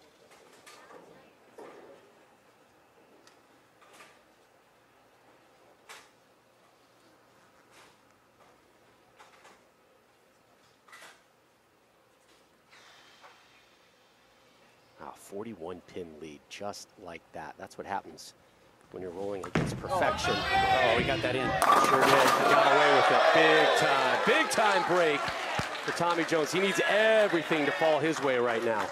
forty-one pin lead, just like that. That's what happens when you're rolling against perfection. Oh, we got that in. Sure did. Got away with it. Big time, big time break for Tommy Jones. He needs everything to fall his way right now.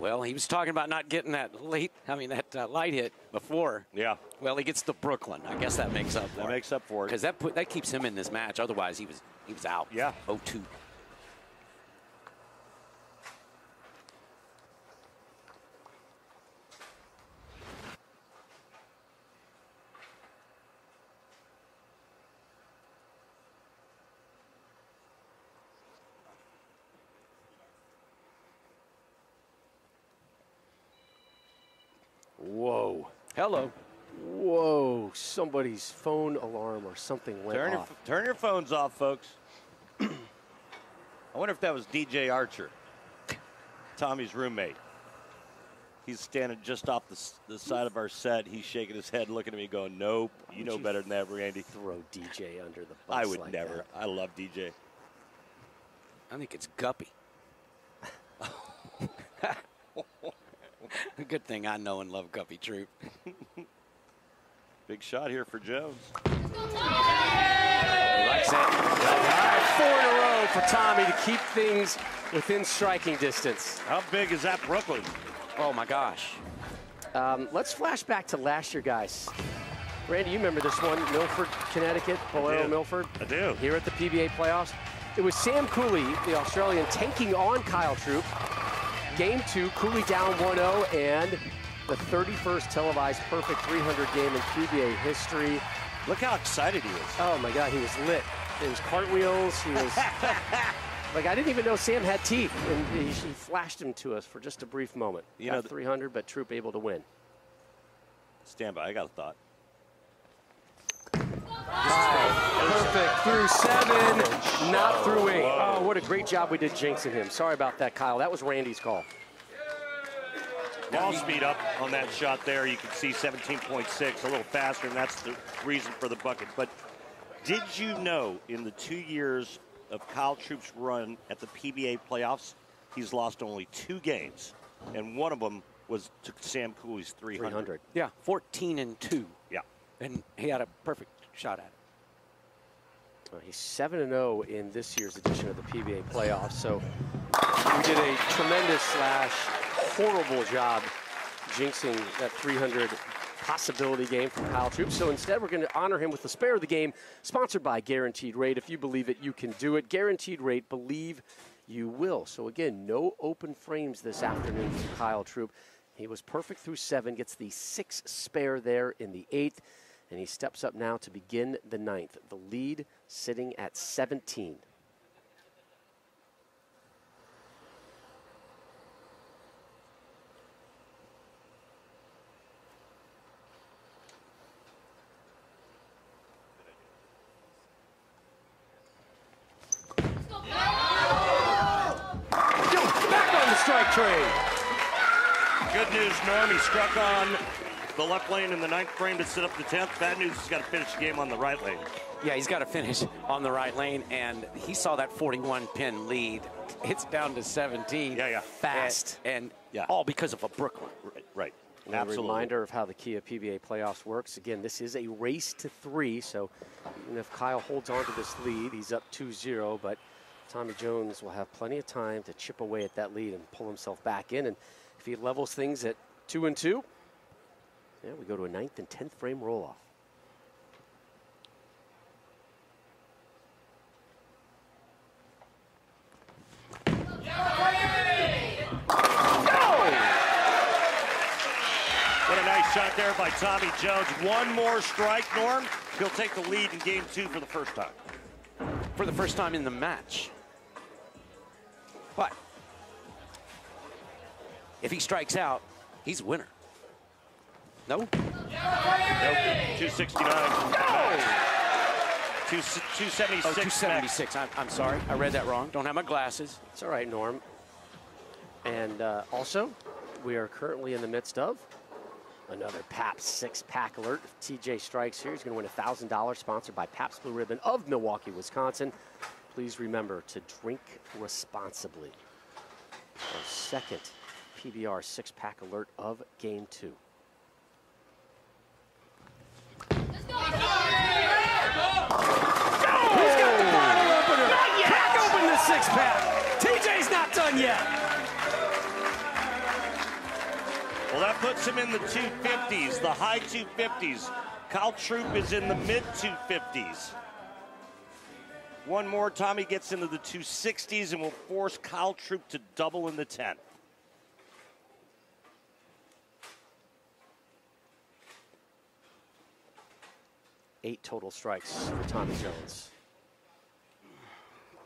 Well, he was talking about not getting that late, I mean, that uh, light hit before. Yeah. Well, he gets the Brooklyn. I guess that makes up for that it. That makes up for it. Because that put, that keeps him in this match. Otherwise, he was he was out. Yeah. oh two. Whoa. Hello. Whoa. Somebody's phone alarm or something went turn off. Your, turn your phones off, folks. I wonder if that was D J Archer, Tommy's roommate. He's standing just off the, the side of our set. He's shaking his head, looking at me, going, nope, you know better than that, Randy. Throw D J under the bus. I would like never. That. I love D J. I think it's Guppy. Good thing I know and love Guppy Troup. Big shot here for Jones. He likes it. Right, four in a row for Tommy to keep things within striking distance. How big is that Brooklyn? Oh, my gosh. Um, let's flash back to last year, guys. Randy, you remember this one, Milford, Connecticut, below Milford. I do. Here at the P B A Playoffs. It was Sam Cooley, the Australian, tanking on Kyle Troup. Game two, Cooley down one oh, and the thirty-first televised perfect three hundred game in P B A history. Look how excited he is. Oh, my God, he was lit. It was cartwheels. He was like, I didn't even know Sam had teeth, and he, he flashed him to us for just a brief moment. You know, three hundred, but Troup able to win. Stand by. I got a thought. Perfect through seven, not through eight. Oh, what a great job we did jinxing him. Sorry about that, Kyle. That was Randy's call. Ball speed up on that shot there. You can see seventeen point six, a little faster, and that's the reason for the bucket. But did you know in the two years of Kyle Troup's run at the P B A playoffs, he's lost only two games, and one of them was to Sam Cooley's three hundred. three hundred. Yeah, fourteen and two. Yeah. And he had a perfect shot at it. Well, he's seven and oh in this year's edition of the P B A playoffs, so we did a tremendous slash horrible job jinxing that three hundred possibility game from Kyle Troup. So instead, we're going to honor him with the spare of the game, sponsored by Guaranteed Rate. If you believe it, you can do it. Guaranteed Rate, believe you will. So again, no open frames this afternoon for Kyle Troup. He was perfect through seven, gets the six spare there in the eighth. And he steps up now to begin the ninth. The lead sitting at seventeen. Back on the strike trade. Good news, Norm. He struck on the left lane in the ninth frame to set up the tenth. Bad news, he's got to finish the game on the right lane. Yeah, he's got to finish on the right lane, and he saw that forty-one pin lead. It's down to seventeen. Yeah, yeah. Fast. And, and yeah. All because of a Brooklyn. Right. right. And absolutely. A reminder of how the Kia P B A playoffs works. Again, this is a race to three, so even if Kyle holds on to this lead, he's up two zero, but Tommy Jones will have plenty of time to chip away at that lead and pull himself back in. And if he levels things at two and two, yeah, we go to a ninth and tenth frame roll-off. What a nice shot there by Tommy Jones. One more strike, Norm. He'll take the lead in game two for the first time. For the first time in the match. But if he strikes out, he's a winner. No? Nope. two sixty-nine. No! two seventy-six. Oh, two seventy-six. I'm, I'm sorry. I read that wrong. Don't have my glasses. It's all right, Norm. And uh, also, we are currently in the midst of another Pabst six-pack alert. If T J strikes here, he's going to win one thousand dollars, sponsored by Pabst Blue Ribbon of Milwaukee, Wisconsin. Please remember to drink responsibly. Our second P B R six-pack alert of game two. He's got the bottle opener. Crack open the six pack. T J's not done yet. Well, that puts him in the two fifties, the high two fifties. Kyle Troup is in the mid two fifties. One more, Tommy gets into the two sixties and will force Kyle Troup to double in the tenth. Eight total strikes for Tommy Jones,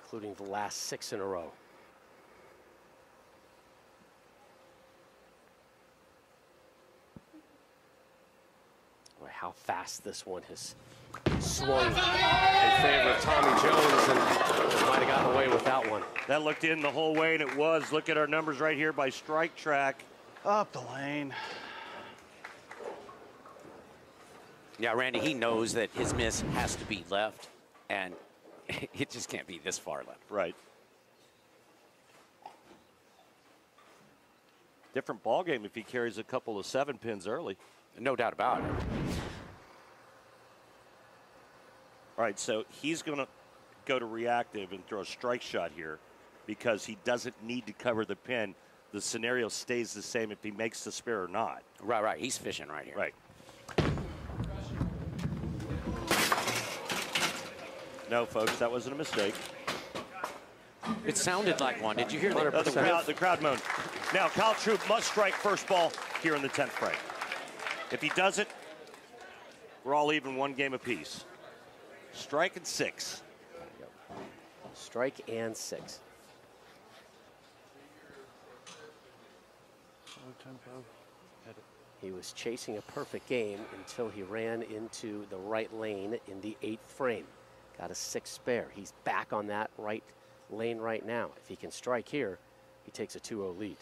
including the last six in a row. Boy, how fast this one has swung in favor of Tommy Jones, and might have gotten away with that one. That looked in the whole way, and it was. Look at our numbers right here by Strike Track. Up the lane. Yeah, Randy, he knows that his miss has to be left, and it just can't be this far left. Right. Different ball game if he carries a couple of seven pins early. No doubt about it. All right, so he's going to go to reactive and throw a strike shot here because he doesn't need to cover the pin. The scenario stays the same if he makes the spare or not. Right, right. He's fishing right here. Right. No, folks, that wasn't a mistake. It sounded like one. Did you hear that? Uh, the, crowd, the crowd moaned. Now, Kyle Troup must strike first ball here in the tenth frame. If he does it, we're all even one game apiece. Strike and six. Strike and six. He was chasing a perfect game until he ran into the right lane in the eighth frame. Got a six spare. He's back on that right lane right now. If he can strike here, he takes a two oh lead.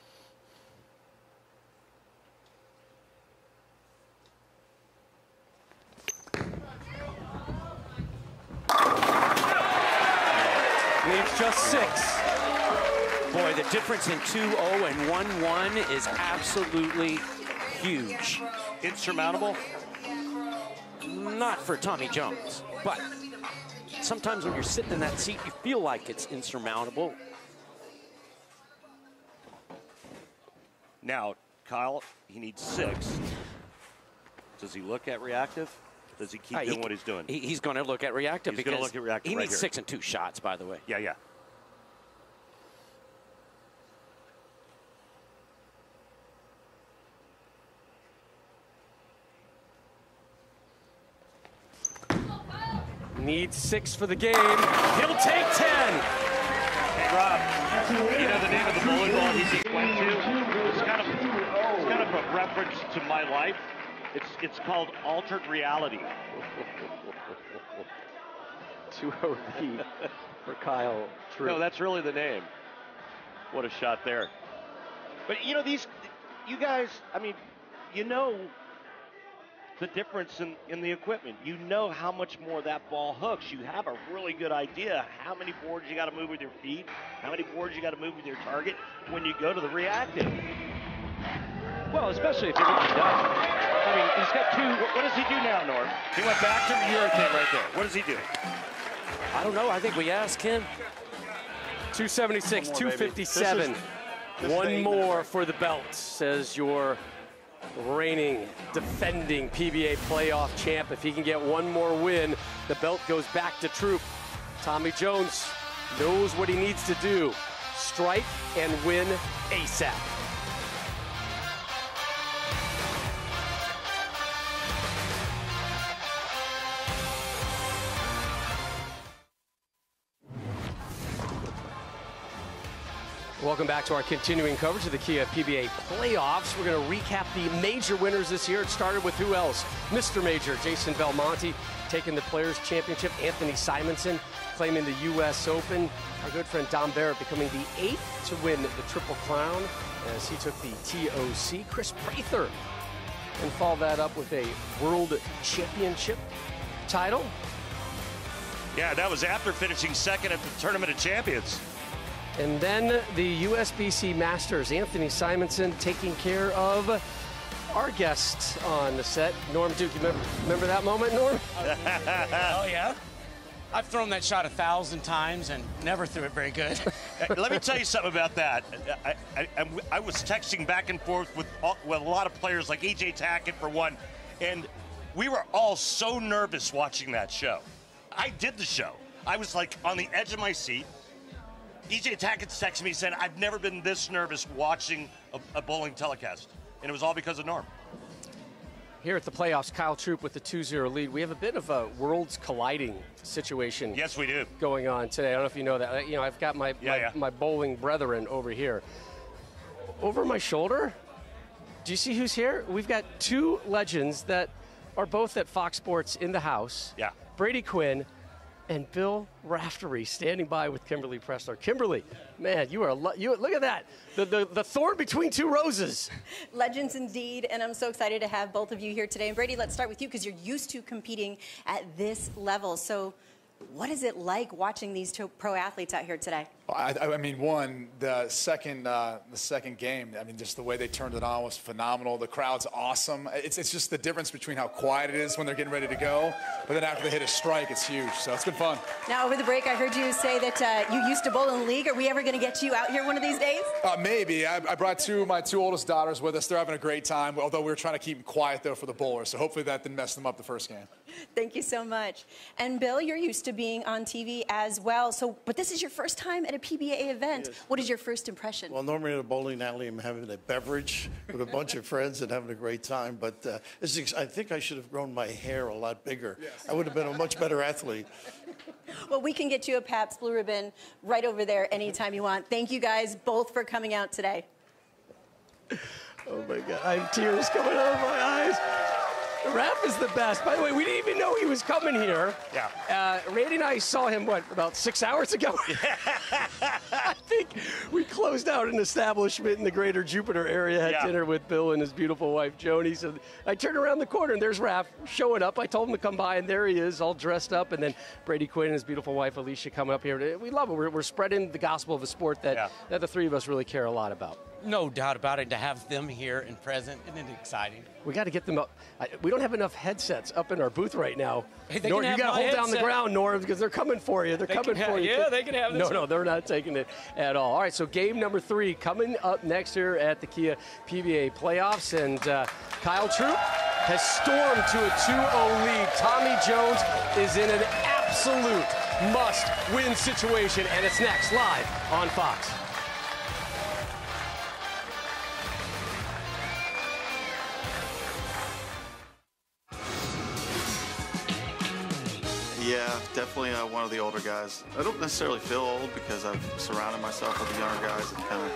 Leaves just six. Boy, the difference in two oh and one one is absolutely huge. Insurmountable? Not for Tommy Jones, but sometimes when you're sitting in that seat, you feel like it's insurmountable. Now, Kyle, he needs six. Does he look at reactive? Does he keep uh, doing he, what he's doing? He's going to look at reactive. He's going to look at reactive. He right needs here. six and two shots, by the way. Yeah, yeah. Needs six for the game. He'll take ten. Hey, Rob, you know the name of the bowling ball he went to? It's kind of, it's kind of a reference to my life. It's, it's called Altered Reality. two oh lead for Kyle Troup. No, that's really the name. What a shot there. But, you know, these, you guys, I mean, you know, the difference in, in the equipment. You know how much more that ball hooks. You have a really good idea how many boards you gotta move with your feet, how many boards you gotta move with your target when you go to the reactive. Well, especially if you're looking down. I mean, he's got two, what does he do now, Norm? He went back to the hurricane right there. What does he do? I don't know, I think we ask him. two seventy-six, one more, two fifty-seven. This is, this one more for the belt, says your reigning, defending P B A playoff champ. If he can get one more win, the belt goes back to Troup. Tommy Jones knows what he needs to do. Strike and win ASAP. Welcome back to our continuing coverage of the Kia P B A Playoffs. We're going to recap the major winners this year. It started with who else? Mister Major, Jason Belmonte, taking the Players' Championship. Anthony Simonsen claiming the U S Open. Our good friend Dom Barrett becoming the eighth to win the Triple Crown as he took the T O C. Chris Prather and follow that up with a World Championship title. Yeah, that was after finishing second at the Tournament of Champions. And then the U S B C Masters, Anthony Simonsen taking care of our guest on the set, Norm Duke. You remember, remember that moment, Norm? Oh, yeah? I've thrown that shot a thousand times and never threw it very good. Let me tell you something about that. I, I, I was texting back and forth with, all, with a lot of players like E J. Tackett for one, and we were all so nervous watching that show. I did the show. I was like on the edge of my seat. E J. Tackett texted me saying, I've never been this nervous watching a, a bowling telecast, and it was all because of Norm. Here at the playoffs, Kyle Troup with the two zero lead. We have a bit of a worlds colliding situation. Yes, we do. Going on today. I don't know if you know that. You know, I've got my, yeah, my, yeah. my bowling brethren over here. Over my shoulder, do you see who's here? We've got two legends that are both at Fox Sports in the house. Yeah. Brady Quinn and Bill Raftery standing by with Kimberly Pressler. Kimberly, man, you are, you, look at that, the, the, the thorn between two roses. Legends indeed, and I'm so excited to have both of you here today. And Brady, let's start with you because you're used to competing at this level. So what is it like watching these two pro athletes out here today? I, I mean, one, the second, uh, the second game, I mean, just the way they turned it on was phenomenal. The crowd's awesome. It's, it's just the difference between how quiet it is when they're getting ready to go, but then after they hit a strike, it's huge. So it's been fun. Now, over the break, I heard you say that uh, you used to bowl in the league. Are we ever going to get you out here one of these days? Uh, maybe. I, I brought two of my two oldest daughters with us. They're having a great time, although we were trying to keep them quiet, though, for the bowlers. So hopefully that didn't mess them up the first game. Thank you so much. And, Bill, you're used to being on T V as well. So, but this is your first time at a P B A event. Yes. What is your first impression? Well, normally at a bowling alley, I'm having a beverage with a bunch of friends and having a great time. But uh, this is, I think I should have grown my hair a lot bigger. Yes. I would have been a much better athlete. Well, we can get you a Pabst Blue Ribbon right over there anytime you want. Thank you guys both for coming out today. Oh, my God. I have tears coming out of my eyes. Raph is the best. By the way, we didn't even know he was coming here. Yeah. Uh, Randy and I saw him, what, about six hours ago? I think we closed out an establishment in the greater Jupiter area, had yeah. dinner with Bill and his beautiful wife, Joni. So I turned around the corner, and there's Raph showing up. I told him to come by, and there he is, all dressed up. And then Brady Quinn and his beautiful wife, Alicia, coming up here. We love it. We're, we're spreading the gospel of a sport that, yeah. that the three of us really care a lot about. No doubt about it. To have them here and present, isn't it exciting? We got to get them up. I, we don't have enough headsets up in our booth right now. Hey, Norm, you got to hold headset. down the ground, Norm, because they're coming for you. They're they coming for have, you. Yeah, they can have this. No, one. no, they're not taking it at all. All right, so game number three coming up next year at the Kia P B A Playoffs. And uh, Kyle Troup has stormed to a two oh lead. Tommy Jones is in an absolute must-win situation. And it's next, live on Fox. Yeah, definitely uh, one of the older guys. I don't necessarily feel old because I've surrounded myself with the younger guys and kind of,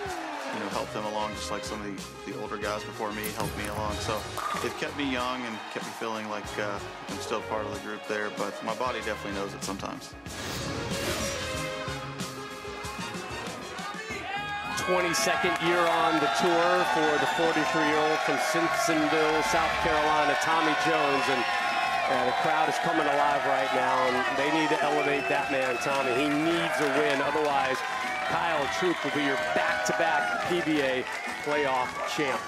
you know, helped them along just like some of the, the older guys before me helped me along. So they've kept me young and kept me feeling like uh, I'm still part of the group there, but my body definitely knows it sometimes. twenty-second year on the tour for the forty-three-year-old from Simpsonville, South Carolina, Tommy Jones. And Uh, the crowd is coming alive right now, and they need to elevate that man, Tommy. He needs a win. Otherwise, Kyle Troup will be your back-to-back P B A playoff champ.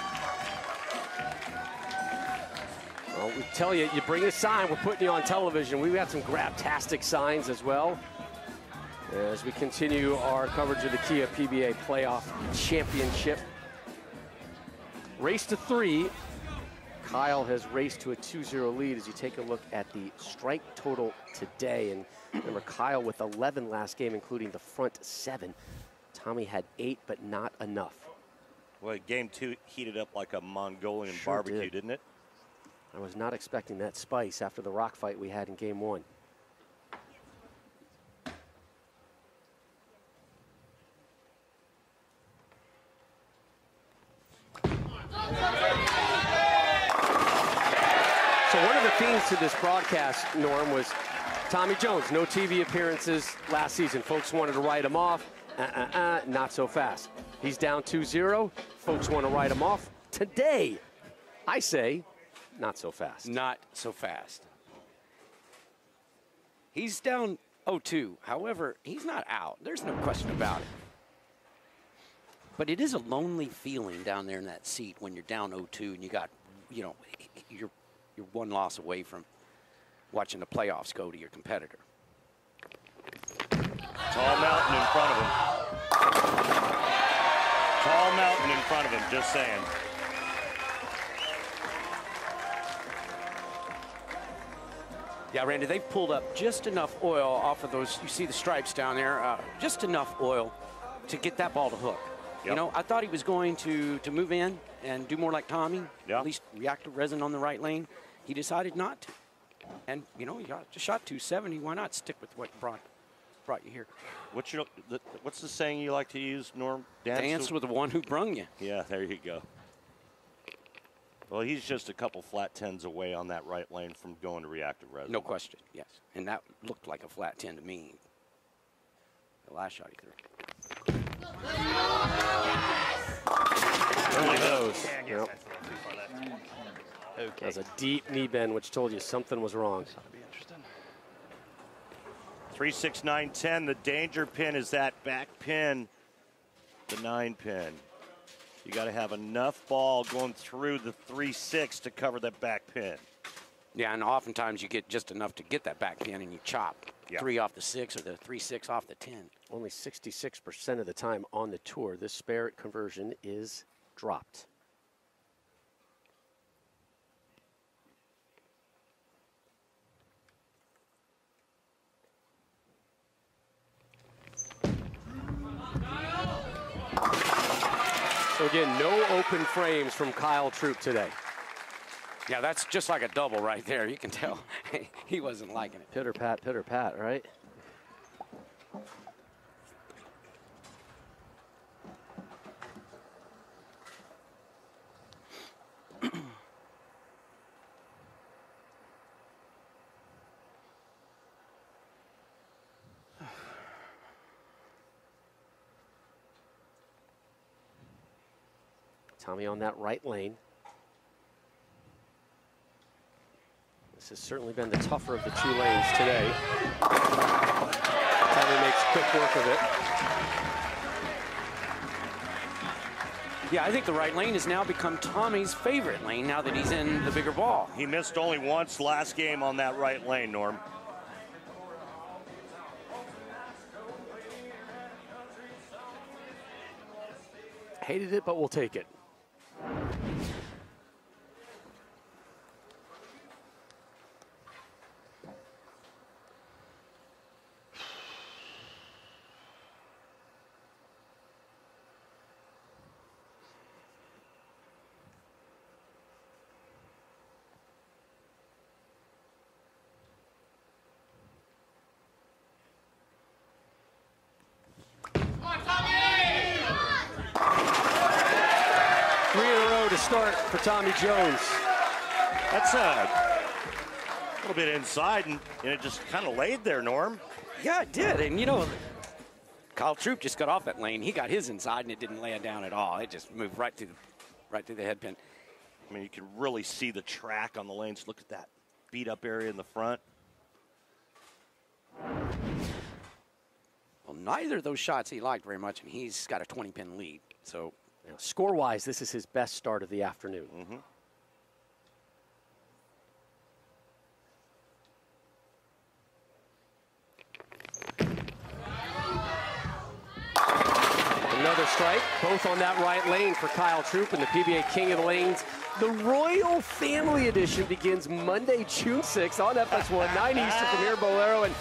Well, we tell you, you bring a sign, we're putting you on television. We've got some grabtastic signs as well as we continue our coverage of the Kia P B A Playoff Championship. Race to three. Kyle has raced to a two zero lead as you take a look at the strike total today. And remember, Kyle with eleven last game, including the front seven. Tommy had eight, but not enough. Well, game two heated up like a Mongolian sure barbecue, did. didn't it? I was not expecting that spice after the rock fight we had in game one. To this broadcast, Norm, was Tommy Jones. No T V appearances last season. Folks wanted to write him off. Uh-uh-uh, not so fast. He's down two zero. Folks want to write him off. Today, I say, not so fast. Not so fast. He's down oh two. However, he's not out. There's no question about it. But it is a lonely feeling down there in that seat when you're down oh two and you got, you know, you're You're one loss away from watching the playoffs go to your competitor. Tall mountain in front of him. Tall mountain in front of him, just saying. Yeah, Randy, they've pulled up just enough oil off of those. You see the stripes down there, uh, just enough oil to get that ball to hook. Yep. You know, I thought he was going to, to move in and do more like Tommy, yep. at least reactive resin on the right lane. He decided not to. And, you know, he got, just shot two seventy. Why not stick with what brought, brought you here? What's, your, the, what's the saying you like to use, Norm? Dance, Dance with the one who brung you. Yeah, there you go. Well, he's just a couple flat tens away on that right lane from going to reactive resin. No question, yes. And that looked like a flat ten to me. The last shot he threw. Yes! Only those. Yeah, I guess that's a Okay. That was a deep knee bend, which told you something was wrong. Be interesting. Three, six, nine, ten. The danger pin is that back pin, the nine pin. You got to have enough ball going through the three, six to cover that back pin. Yeah, and oftentimes you get just enough to get that back pin, and you chop yeah. three off the six or the three, six off the ten. Only sixty-six percent of the time on the tour, this spare conversion is dropped. So again, no open frames from Kyle Troup today. Yeah, that's just like a double right there. You can tell he wasn't liking it. Pitter pat, pitter pat, right? Tommy on that right lane. This has certainly been the tougher of the two lanes today. Tommy makes quick work of it. Yeah, I think the right lane has now become Tommy's favorite lane now that he's in the bigger ball. He missed only once last game on that right lane, Norm. Hated it, but we'll take it. For Tommy Jones. That's a little bit inside, and, and it just kind of laid there, Norm. Yeah, it did. And, you know, Kyle Troup just got off that lane. He got his inside, and it didn't lay it down at all. It just moved right through the, right through the head pin. I mean, you can really see the track on the lanes. Look at that beat-up area in the front. Well, neither of those shots he liked very much, and he's got a twenty-pin lead. So... Now, score-wise, this is his best start of the afternoon. Mm-hmm. Another strike, both on that right lane for Kyle Troup and the P B A King of the Lanes. The Royal Family Edition begins Monday, June sixth on F S one, nine Eastern from here, Bolero. And,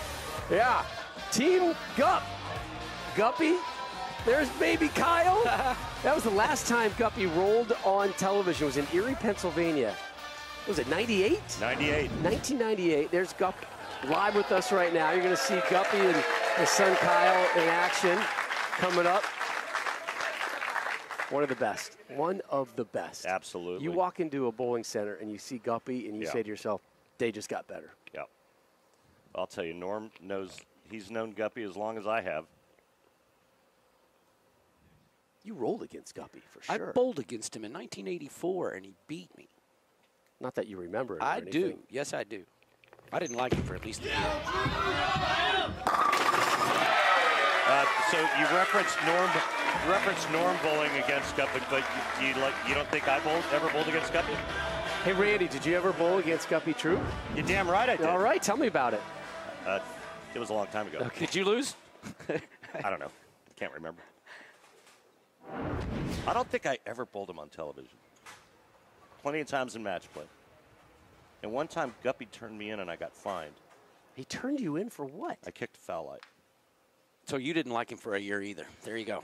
yeah, Team Gup. Guppy. There's baby Kyle. That was the last time Guppy rolled on television. It was in Erie, Pennsylvania. Was it ninety-eight? ninety-eight. nineteen ninety-eight. There's Guppy live with us right now. You're going to see Guppy and his son Kyle in action coming up. One of the best. One of the best. Absolutely. You walk into a bowling center and you see Guppy and you yeah. say to yourself, they just got better. Yeah. I'll tell you, Norm knows, he's known Guppy as long as I have. You rolled against Guppy, for sure. I bowled against him in nineteen eighty-four, and he beat me. Not that you remember it I anything. do. Yes, I do. I didn't like him for at least a year. Uh, so you referenced Norm, referenced Norm bowling against Guppy, but you, you, like, you don't think I bowled, ever bowled against Guppy? Hey, Randy, did you ever bowl against Guppy Troup? You're damn right I did. All right, tell me about it. Uh, it was a long time ago. Okay. Did you lose? I don't know. Can't remember. I don't think I ever bowled him on television. Plenty of times in match play. And one time, Guppy turned me in, and I got fined. He turned you in for what? I kicked a foul light. So you didn't like him for a year either. There you go.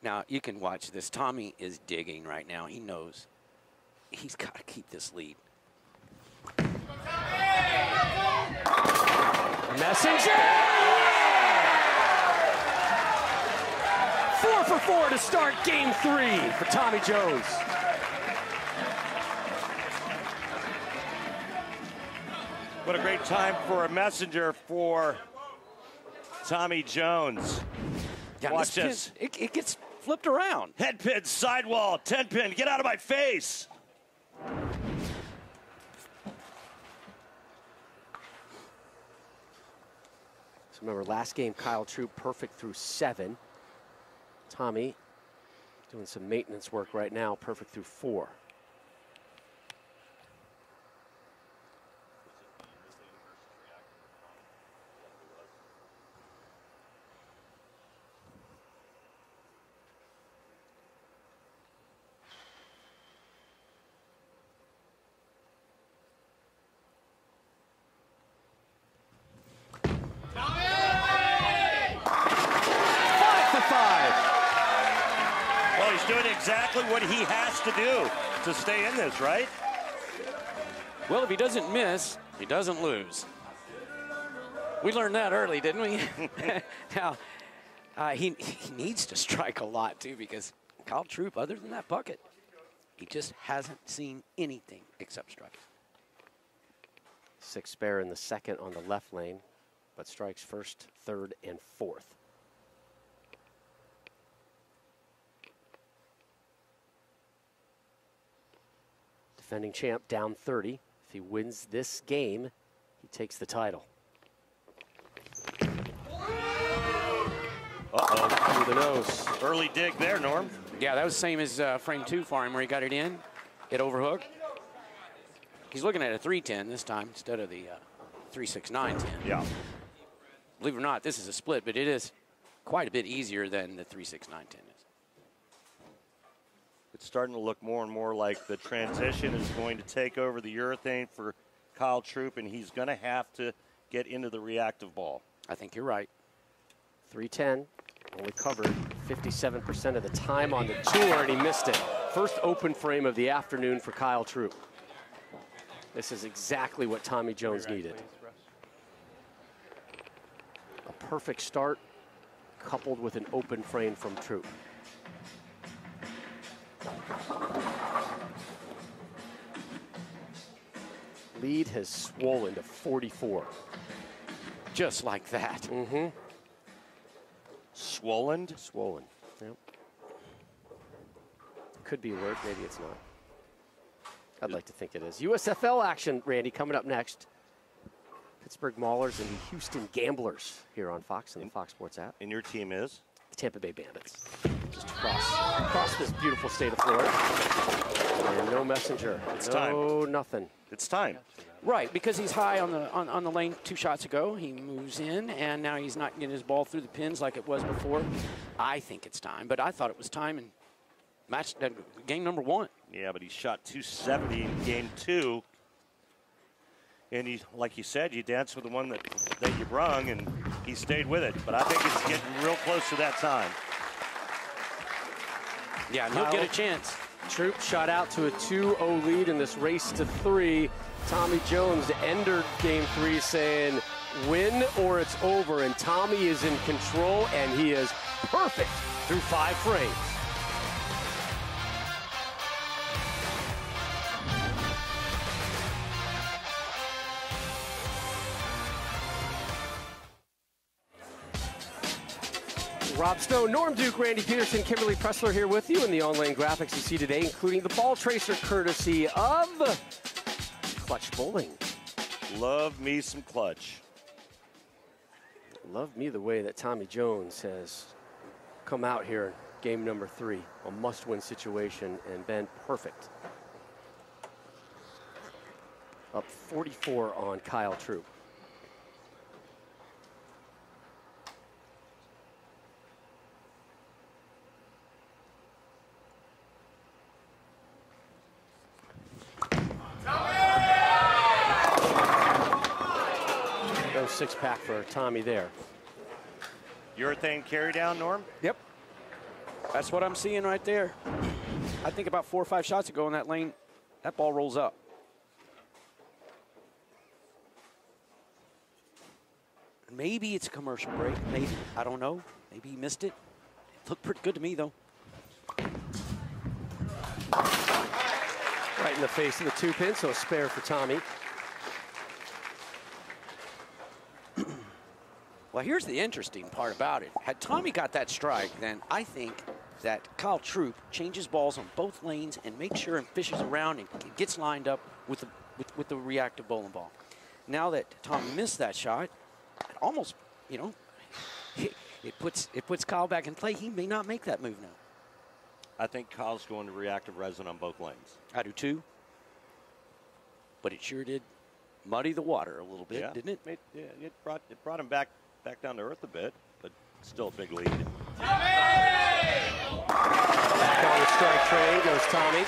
Now, you can watch this. Tommy is digging right now. He knows he's got to keep this lead. Messenger! Four for four to start game three for Tommy Jones. What a great time for a messenger for Tommy Jones. Yeah, watch this. Pin, it, it gets flipped around. Head pin, sidewall, ten pin, get out of my face. So remember, last game, Kyle Troup perfect through seven. Tommy doing some maintenance work right now, perfect through four. What he has to do to stay in this, right? Well, if he doesn't miss, he doesn't lose. We learned that early, didn't we? Now, uh, he, he needs to strike a lot, too, because Kyle Troup, other than that bucket, he just hasn't seen anything except strikes. Six spare in the second on the left lane, but strikes first, third, and fourth. Defending champ down thirty. If he wins this game, he takes the title. Uh-oh, through the nose. Early dig there, Norm. Yeah, that was the same as uh, frame two for him where he got it in. Hit overhook. He's looking at a three ten this time instead of the uh, three six nine ten. Yeah. Believe it or not, this is a split, but it is quite a bit easier than the three six nine ten is. It's starting to look more and more like the transition is going to take over the urethane for Kyle Troup, and he's going to have to get into the reactive ball. I think you're right. three ten, only covered fifty-seven percent of the time on the tour, and he missed it. First open frame of the afternoon for Kyle Troup. This is exactly what Tommy Jones needed. A perfect start coupled with an open frame from Troup. Lead has swollen to forty-four. Just like that. Mm-hmm. Swollen? Swollen. Yep. Could be worse. Maybe it's not. I'd like to think it is. U S F L action, Randy, coming up next. Pittsburgh Maulers and Houston Gamblers here on Fox and the Fox Sports app. And your team is? The Tampa Bay Bandits. Just across, across this beautiful state of Florida. And no messenger. It's time. No nothing. It's time. Right, because he's high on the on, on the lane two shots ago. He moves in, and now he's not getting his ball through the pins like it was before. I think it's time, but I thought it was time in match, uh, game number one. Yeah, but he shot two seventy in game two. And he, like you said, you dance with the one that, that you brung, and he stayed with it. But I think it's getting real close to that time. Yeah, and he'll get a chance. Troup shot out to a two oh lead in this race to three. Tommy Jones entered game three saying, win or it's over. And Tommy is in control, and he is perfect through five frames. Rob Stone, Norm Duke, Randy Peterson, Kimberly Pressler here with you in the on-lane graphics you see today, including the ball tracer courtesy of Clutch Bowling. Love me some clutch. Love me the way that Tommy Jones has come out here game number three, a must-win situation, and been perfect. Up forty-four on Kyle Troup. six pack for Tommy there. Urethane carry down, Norm? Yep. That's what I'm seeing right there. I think about four or five shots ago in that lane, that ball rolls up. Maybe it's a commercial break. Maybe, I don't know. Maybe he missed it. It looked pretty good to me, though. Right in the face of the two pin, so a spare for Tommy. Well, here's the interesting part about it. Had Tommy got that strike, then I think that Kyle Troup changes balls on both lanes and makes sure and fishes around and gets lined up with the, with, with the reactive bowling ball. Now that Tommy missed that shot, it almost, you know, it, it puts it puts Kyle back in play. He may not make that move now. I think Kyle's going to reactive resin on both lanes. I do too. But it sure did muddy the water a little bit, yeah. didn't it? It, yeah, it brought it brought him back. Back down to earth a bit, but still a big lead. Tommy! Back on the strike train goes Tommy.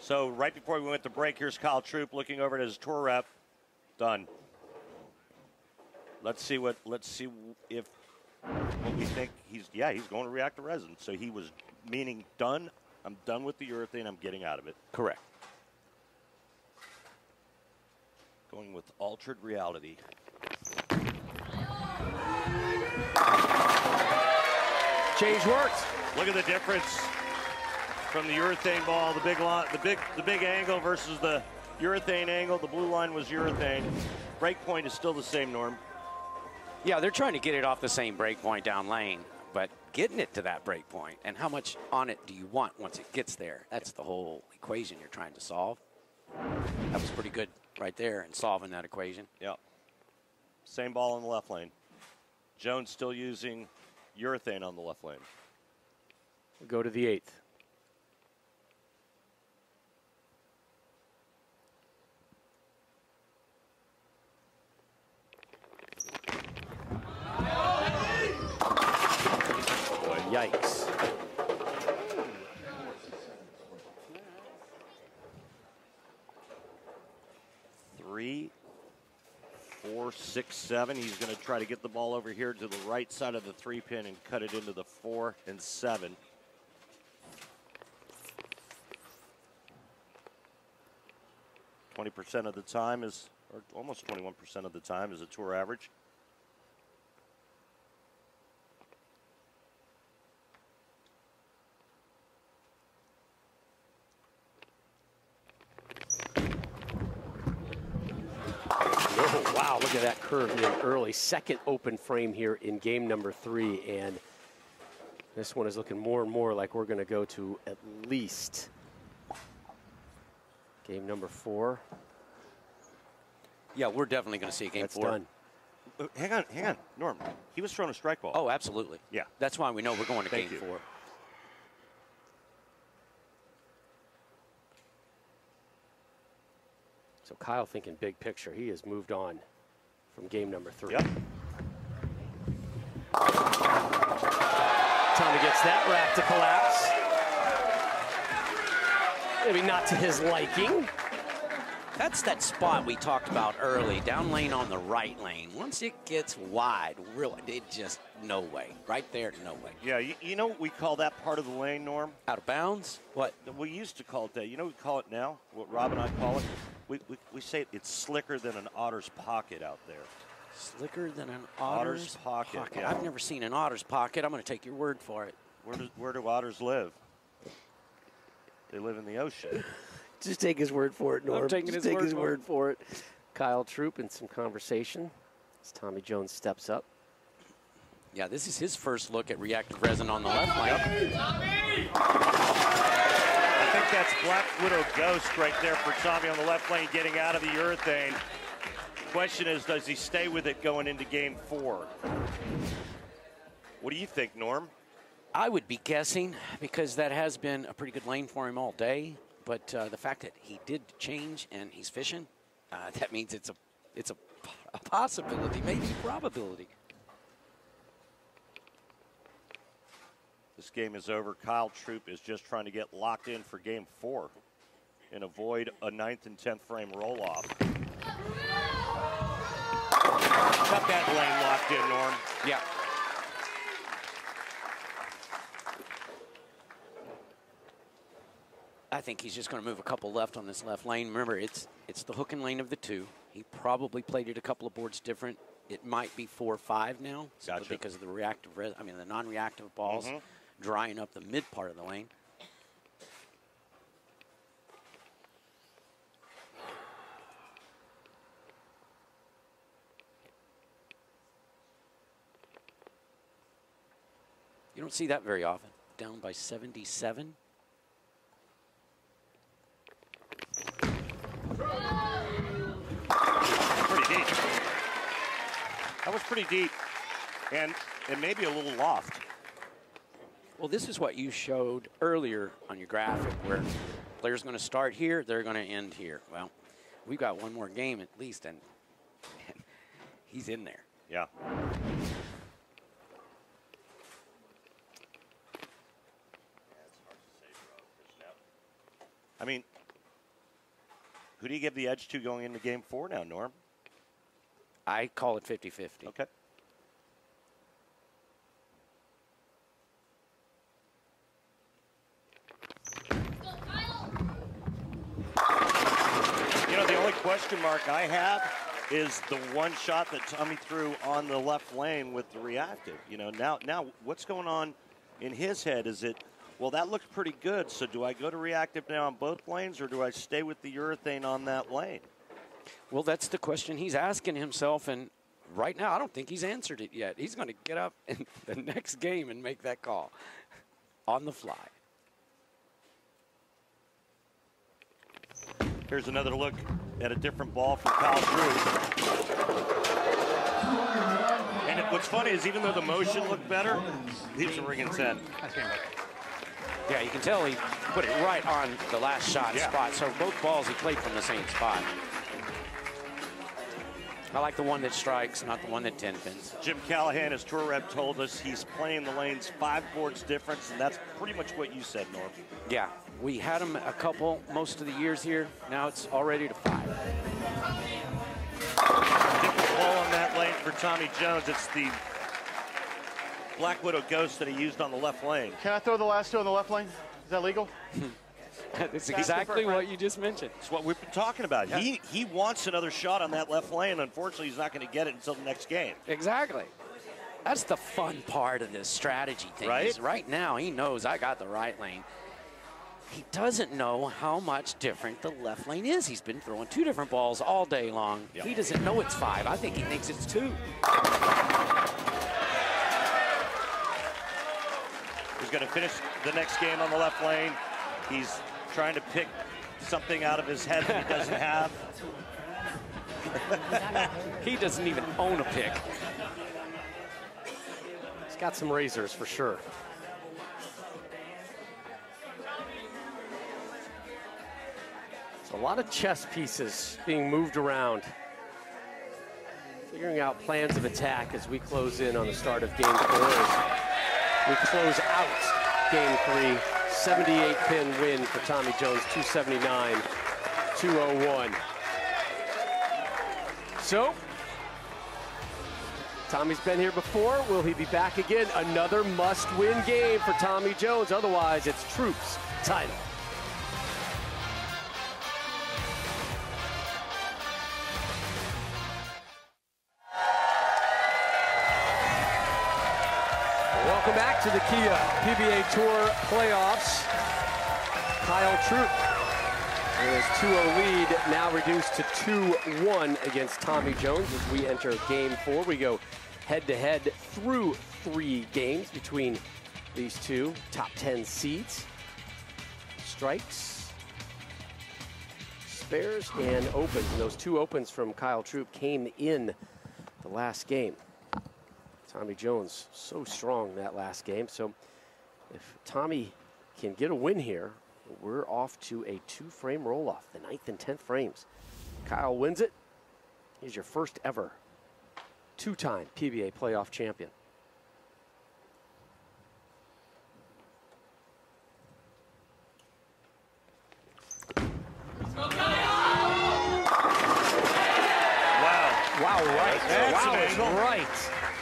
So right before we went to break, here's Kyle Troup looking over at his tour rep. Done. Let's see what. Let's see if what we think he's. Yeah, he's going to react to resin. So he was. Meaning done, I'm done with the urethane, I'm getting out of it. Correct. Going with altered reality. Change works. Look at the difference from the urethane ball, the big lot, the big the big angle versus the urethane angle. The blue line was urethane. Break point is still the same, Norm. Yeah, they're trying to get it off the same break point down lane, but getting it to that break point and how much on it do you want once it gets there? That's the whole equation you're trying to solve. That was pretty good right there in solving that equation. Yeah. Same ball in the left lane. Jones still using urethane on the left lane. We'll go to the eighth. Yikes. Three, four, six, seven. He's going to try to get the ball over here to the right side of the three pin and cut it into the four and seven. twenty percent of the time is, or almost twenty-one percent of the time is the tour average. Look at that curve in early. Second open frame here in game number three, and this one is looking more and more like we're going to go to at least game number four. Yeah, we're definitely going to see game that's four. Done. Uh, hang on, hang on, Norm. He was throwing a strike ball. Oh, absolutely. Yeah. That's why we know we're going to Thank game you. four. So Kyle thinking big picture. He has moved on from game number three. Yep. Tommy gets that rack to collapse. Maybe not to his liking. That's that spot we talked about early, down lane on the right lane. Once it gets wide, really, it just, no way. Right there, no way. Yeah, you, you know what we call that part of the lane, Norm? Out of bounds? What? We used to call it that. You know what we call it now? What Rob and I call it? We, we, we say it's slicker than an otter's pocket out there. Slicker than an otter's, otter's pocket. pocket. Yeah. I've never seen an otter's pocket. I'm going to take your word for it. Where do, where do otters live? They live in the ocean. Just take his word for it, Norm. I'm taking Just his take word his word for it. Kyle Troup in some conversation as Tommy Jones steps up. Yeah, this is his first look at reactive resin on the left lane. Tommy! I think that's Black Widow Ghost right there for Tommy on the left lane getting out of the urethane. Question is, does he stay with it going into game four? What do you think, Norm? I would be guessing because that has been a pretty good lane for him all day. But uh, the fact that he did change and he's fishing, uh, that means it's a it's a, a possibility, maybe probability. This game is over. Kyle Troup is just trying to get locked in for game four and avoid a ninth and tenth frame roll-off. Got that lane locked in, Norm. Yeah. I think he's just going to move a couple left on this left lane. Remember, it's it's the hook and lane of the two. He probably played it a couple of boards different. It might be four or five now, gotcha. Because of the reactive, res I mean, the non-reactive balls mm-hmm. drying up the mid part of the lane. You don't see that very often. Down by seventy-seven. Pretty deep. That was pretty deep, and and maybe a little loft. Well, this is what you showed earlier on your graphic, where players going to start here, they're going to end here. Well, we've got one more game at least, and he's in there. Yeah. I mean, who do you give the edge to going into game four now, Norm? I call it fifty fifty. Okay. You know, the only question mark I have is the one shot that Tommy threw on the left lane with the reactive. You know, now, now what's going on in his head? Is it, well, that looks pretty good, so do I go to reactive now on both lanes, or do I stay with the urethane on that lane? Well, that's the question he's asking himself, and right now I don't think he's answered it yet. He's going to get up in the next game and make that call on the fly. Here's another look at a different ball from Kyle Troup. And what's funny is even though the motion looked better, these are ringing set. Yeah, you can tell he put it right on the last shot yeah. spot. So both balls he played from the same spot. I like the one that strikes, not the one that ten pins. Jim Callahan, his tour rep, told us he's playing the lanes five boards difference, and that's pretty much what you said, Norm. Yeah, we had him a couple most of the years here. Now it's already to five. Different ball on that lane for Tommy Jones. It's the Black Widow Ghost that he used on the left lane. Can I throw the last two on the left lane? Is that legal? That's exactly what you just mentioned. It's what we've been talking about. Yeah. He he wants another shot on that left lane. Unfortunately, he's not going to get it until the next game. Exactly. That's the fun part of this strategy thing. Right? Right now, he knows I got the right lane. He doesn't know how much different the left lane is. He's been throwing two different balls all day long. Yep. He doesn't know it's five. I think he thinks it's two. He's going to finish the next game on the left lane. He's trying to pick something out of his head that he doesn't have. He doesn't even own a pick. He's got some razors for sure. There's a lot of chess pieces being moved around. Figuring out plans of attack as we close in on the start of game four. We close out game three, seventy-eight pin win for Tommy Jones, two seventy-nine, two oh one. So, Tommy's been here before. Will he be back again? Another must-win game for Tommy Jones. Otherwise, it's Troup's title. Welcome back to the Kia P B A Tour Playoffs. Kyle Troup with his two oh lead, now reduced to two one against Tommy Jones as we enter game four. We go head-to-head -head through three games between these two top ten seeds. Strikes, spares, and opens. And those two opens from Kyle Troup came in the last game. Tommy Jones so strong that last game. So if Tommy can get a win here, we're off to a two-frame roll-off, the ninth and tenth frames. Kyle wins it. He's your first ever two-time P B A playoff champion. Wow, right. That's wow, right.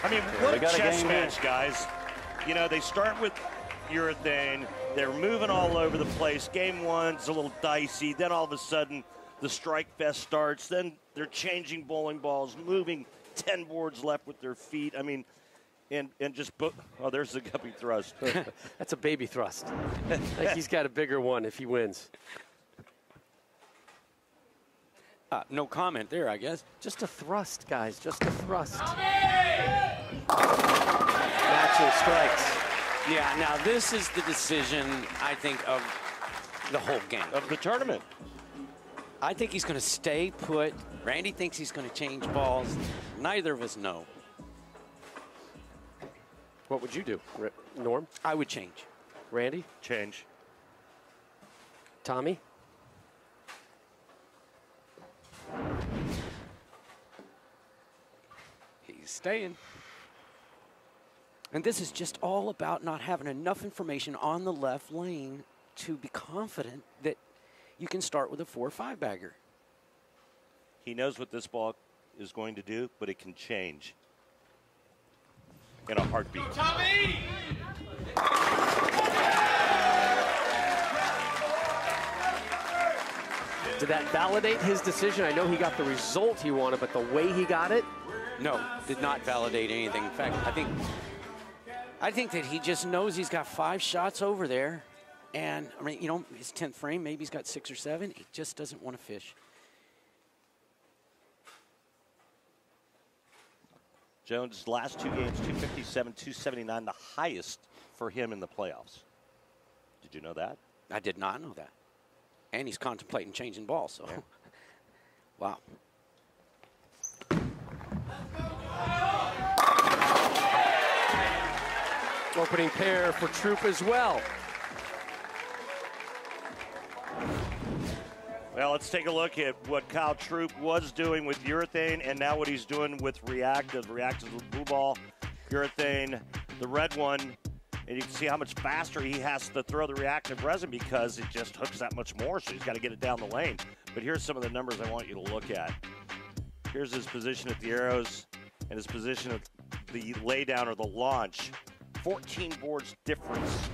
I mean, what a chess match, guys. You know, they start with urethane. They're moving all over the place. Game one's a little dicey. Then all of a sudden, the strike fest starts. Then they're changing bowling balls, moving ten boards left with their feet. I mean, and, and just, oh, there's the guppy thrust. That's a baby thrust. I think he's got a bigger one if he wins. Uh, no comment there, I guess. Just a thrust, guys. Just a thrust. Natural strikes. Yeah, now this is the decision, I think, of the whole game. Of the tournament. I think he's going to stay put. Randy thinks he's going to change balls. Neither of us know. What would you do, Norm? I would change. Randy? Change. Tommy? He's staying. And this is just all about not having enough information on the left lane to be confident that you can start with a four or five bagger. He knows what this ball is going to do, but it can change in a heartbeat. Go, Tommy! Did that validate his decision? I know he got the result he wanted, but the way he got it? No, did not validate anything. In fact, I think I think that he just knows he's got five shots over there. And, I mean, you know, his tenth frame, maybe he's got six or seven. He just doesn't want to fish. Jones' last two games, two fifty-seven, two seventy-nine, the highest for him in the playoffs. Did you know that? I did not know that. And he's contemplating changing balls, so. Yeah. Wow. Opening pair for Troup as well. Well, let's take a look at what Kyle Troup was doing with urethane and now what he's doing with reactive. Reactive with blue ball, urethane, the red one. And you can see how much faster he has to throw the reactive resin because it just hooks that much more, so he's got to get it down the lane. But here's some of the numbers I want you to look at. Here's his position at the arrows and his position at the laydown or the launch. fourteen boards difference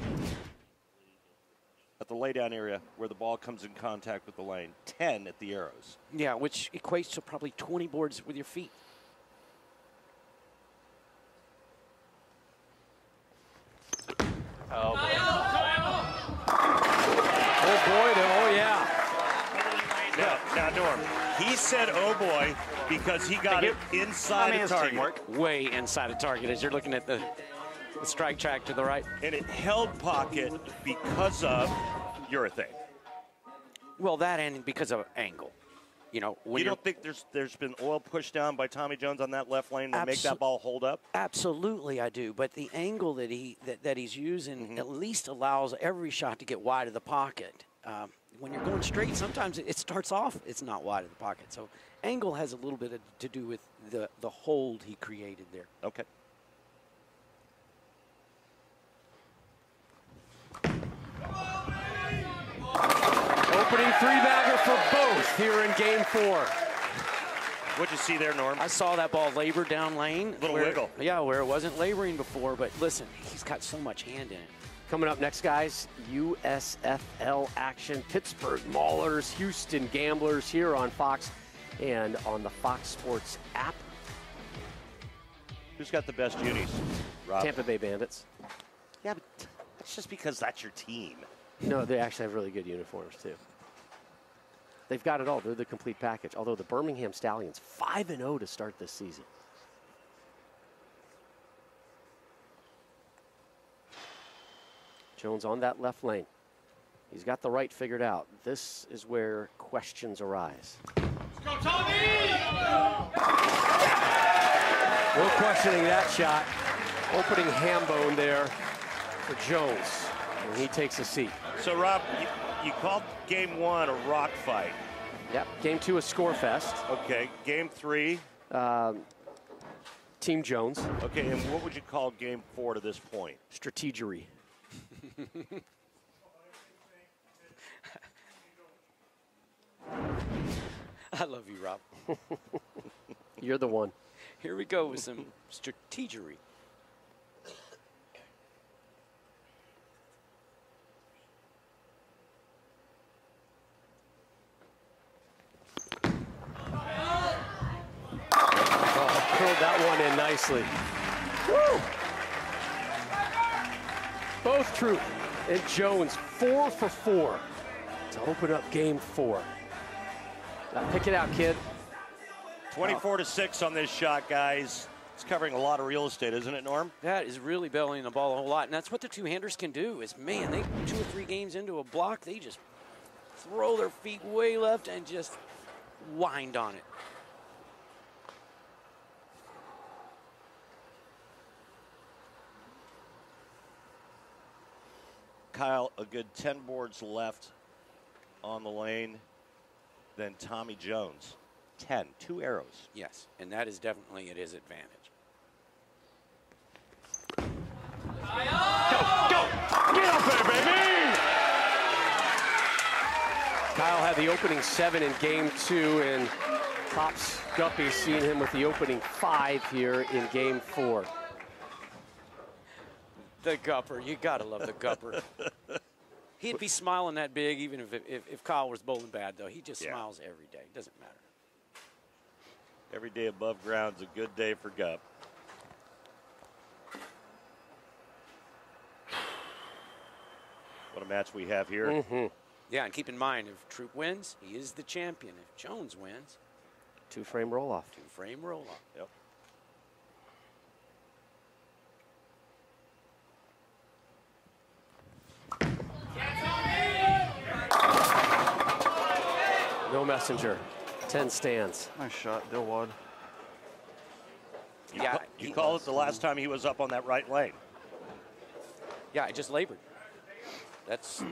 at the laydown area where the ball comes in contact with the lane. ten at the arrows. Yeah, which equates to probably twenty boards with your feet. Oh, boy. Oh, boy. Oh, yeah. Now, now, Norm, he said, oh, boy, because he got it inside of target. Way inside of target as you're looking at the the strike track to the right. And it held pocket because of urethane. Well, that and because of angle. You know, when you don't think there's there's been oil pushed down by Tommy Jones on that left lane to make that ball hold up? Absolutely, I do. But the angle that he that, that he's using mm-hmm. at least allows every shot to get wide of the pocket. Um, when you're going straight, sometimes it starts off it's not wide of the pocket. So angle has a little bit of, to do with the the hold he created there. Okay. Opening three-bagger for both here in game four. What'd you see there, Norm? I saw that ball labor down lane. Little where, wiggle. Yeah, where it wasn't laboring before, but listen, he's got so much hand in it. Coming up next, guys, U S F L action. Pittsburgh Maulers, Houston Gamblers here on Fox and on the Fox Sports app. Who's got the best unis, Rob? Tampa Bay Bandits. Yeah, but that's just because that's your team. No, they actually have really good uniforms, too. They've got it all. They're the complete package. Although the Birmingham Stallions, five and oh to start this season. Jones on that left lane. He's got the right figured out. This is where questions arise. Let's go, Tommy! We're questioning that shot. Opening ham bone there for Jones. And he takes a seat. So, Rob, you, you called game one a rock fight. Yep. Game two a score fest. Okay. Game three? Um, Team Jones. Okay. And what would you call game four to this point? Strategery. I love you, Rob. You're the one. Here we go with some strategery. Nicely. Woo. Both Troup and Jones four for four to open up game four. Now pick it out, kid. twenty-four oh. to six on this shot, guys. It's covering a lot of real estate, isn't it, Norm? That is really bellying the ball a whole lot, and that's what the two-handers can do. Is man, they two or three games into a block, they just throw their feet way left and just wind on it. Kyle, a good ten boards left on the lane, then Tommy Jones. ten, two arrows. Yes, and that is definitely at his advantage. Kyle! Go, go! Get up there, baby! Kyle had the opening seven in game two, and Pops Guppy seeing him with the opening five here in game four. The gupper, you gotta love the gupper. He'd be smiling that big even if, if, if Kyle was bowling bad, though. He just yeah. smiles every day, doesn't matter. Every day above ground's a good day for Gup. What a match we have here. Mm-hmm. Yeah, and keep in mind, if Troup wins, he is the champion. If Jones wins, two-frame roll-off. Two-frame roll-off. Yep. No messenger. ten stands. Nice shot, Bill Wad. You yeah. You called it the last time he was up on that right lane. Yeah, it just labored. That's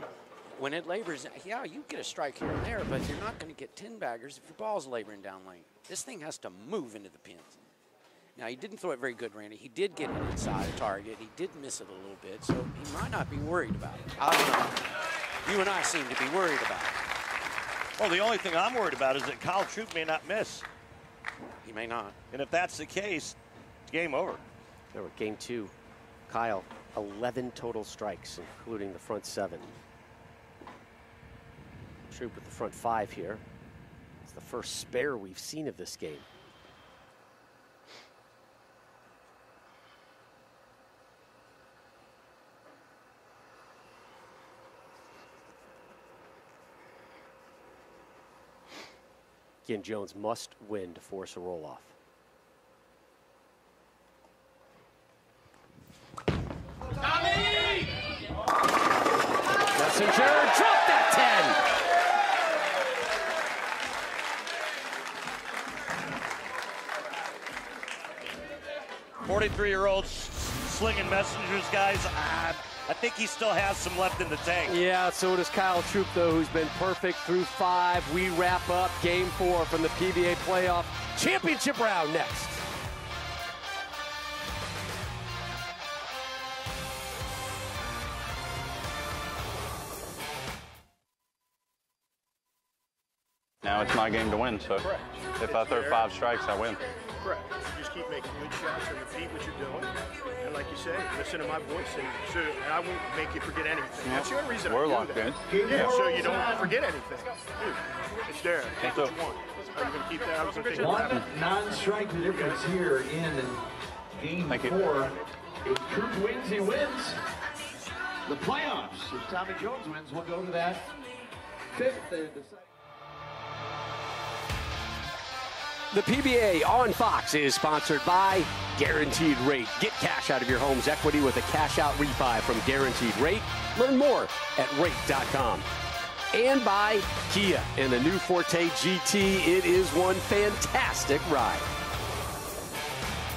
when it labors. Yeah, you get a strike here and there, but you're not going to get ten baggers if your ball's laboring down lane. This thing has to move into the pins. Now, he didn't throw it very good, Randy. He did get it inside the target. He did miss it a little bit, so he might not be worried about it. I don't know. You and I seem to be worried about it. Well, the only thing I'm worried about is that Kyle Troup may not miss. He may not. And if that's the case, it's game over. There were game two. Kyle, eleven total strikes, including the front seven. Troup with the front five here. It's the first spare we've seen of this game. Again, Jones must win to force a roll-off. Tommy! Messenger, drop that ten! forty-three-year-old slinging messengers, guys. Ah, I think he still has some left in the tank. Yeah, so does Kyle Troup, though, who's been perfect through five. We wrap up game four from the P B A Playoff Championship round next. Now it's my game to win, so correct. If I throw five strikes, I win. Correct. Just keep making good shots and repeat what you're doing. And like you say, listen to my voice, and, so, and I won't make you forget anything. That's the only reason We're I do locked that. In. Yeah, so you don't forget anything. Dude, it's there. That's what you want. I'm going to keep that. I was going to take one non-strike difference here in game Thank four. You. If Troup wins, he wins the playoffs. If Tommy Jones wins, we'll go to that fifth. The P B A on Fox is sponsored by Guaranteed Rate. Get cash out of your home's equity with a cash-out refi from Guaranteed Rate. Learn more at rate dot com. And by Kia and the new Forte G T. It is one fantastic ride.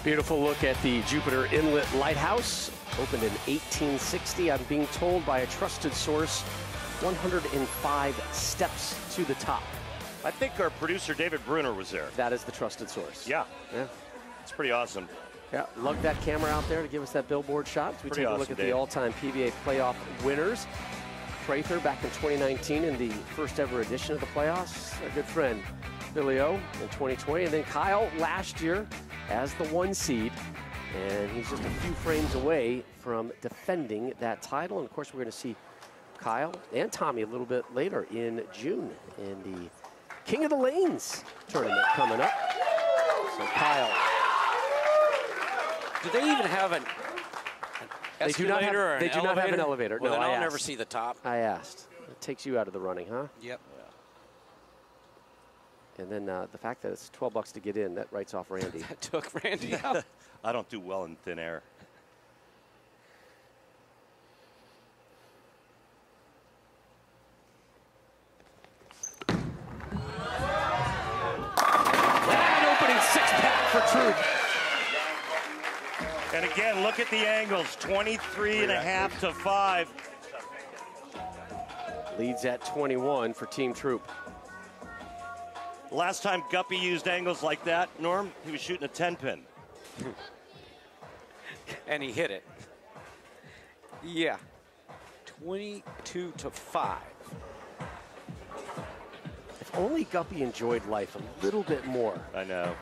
Beautiful look at the Jupiter Inlet Lighthouse. Opened in eighteen sixty, I'm being told by a trusted source, one hundred five steps to the top. I think our producer, David Bruner, was there. That is the trusted source. Yeah. Yeah. It's pretty awesome. Yeah. Lug that camera out there to give us that billboard shot. So we pretty take awesome a look at David. The all-time P B A playoff winners. Prather back in twenty nineteen in the first ever edition of the playoffs. A good friend Billy O in twenty twenty, and then Kyle last year as the one seed. And he's just a few frames away from defending that title. And, of course, we're going to see Kyle and Tommy a little bit later in June in the King of the Lanes tournament coming up. So, Kyle. Do they even have an they escalator do not have, or an They do elevator? not have an elevator. Well, no, then I'll never see the top. I asked. It takes you out of the running, huh? Yep. And then uh, the fact that it's twelve bucks to get in, that writes off Randy. That took Randy out. I don't do well in thin air. That opening six-pack for Troup. And again, look at the angles, twenty-three and a half to five. Leads at twenty-one for Team Troup. Last time Guppy used angles like that, Norm, he was shooting a ten pin. And he hit it. Yeah. twenty-two to five. If only Guppy enjoyed life a little bit more. I know.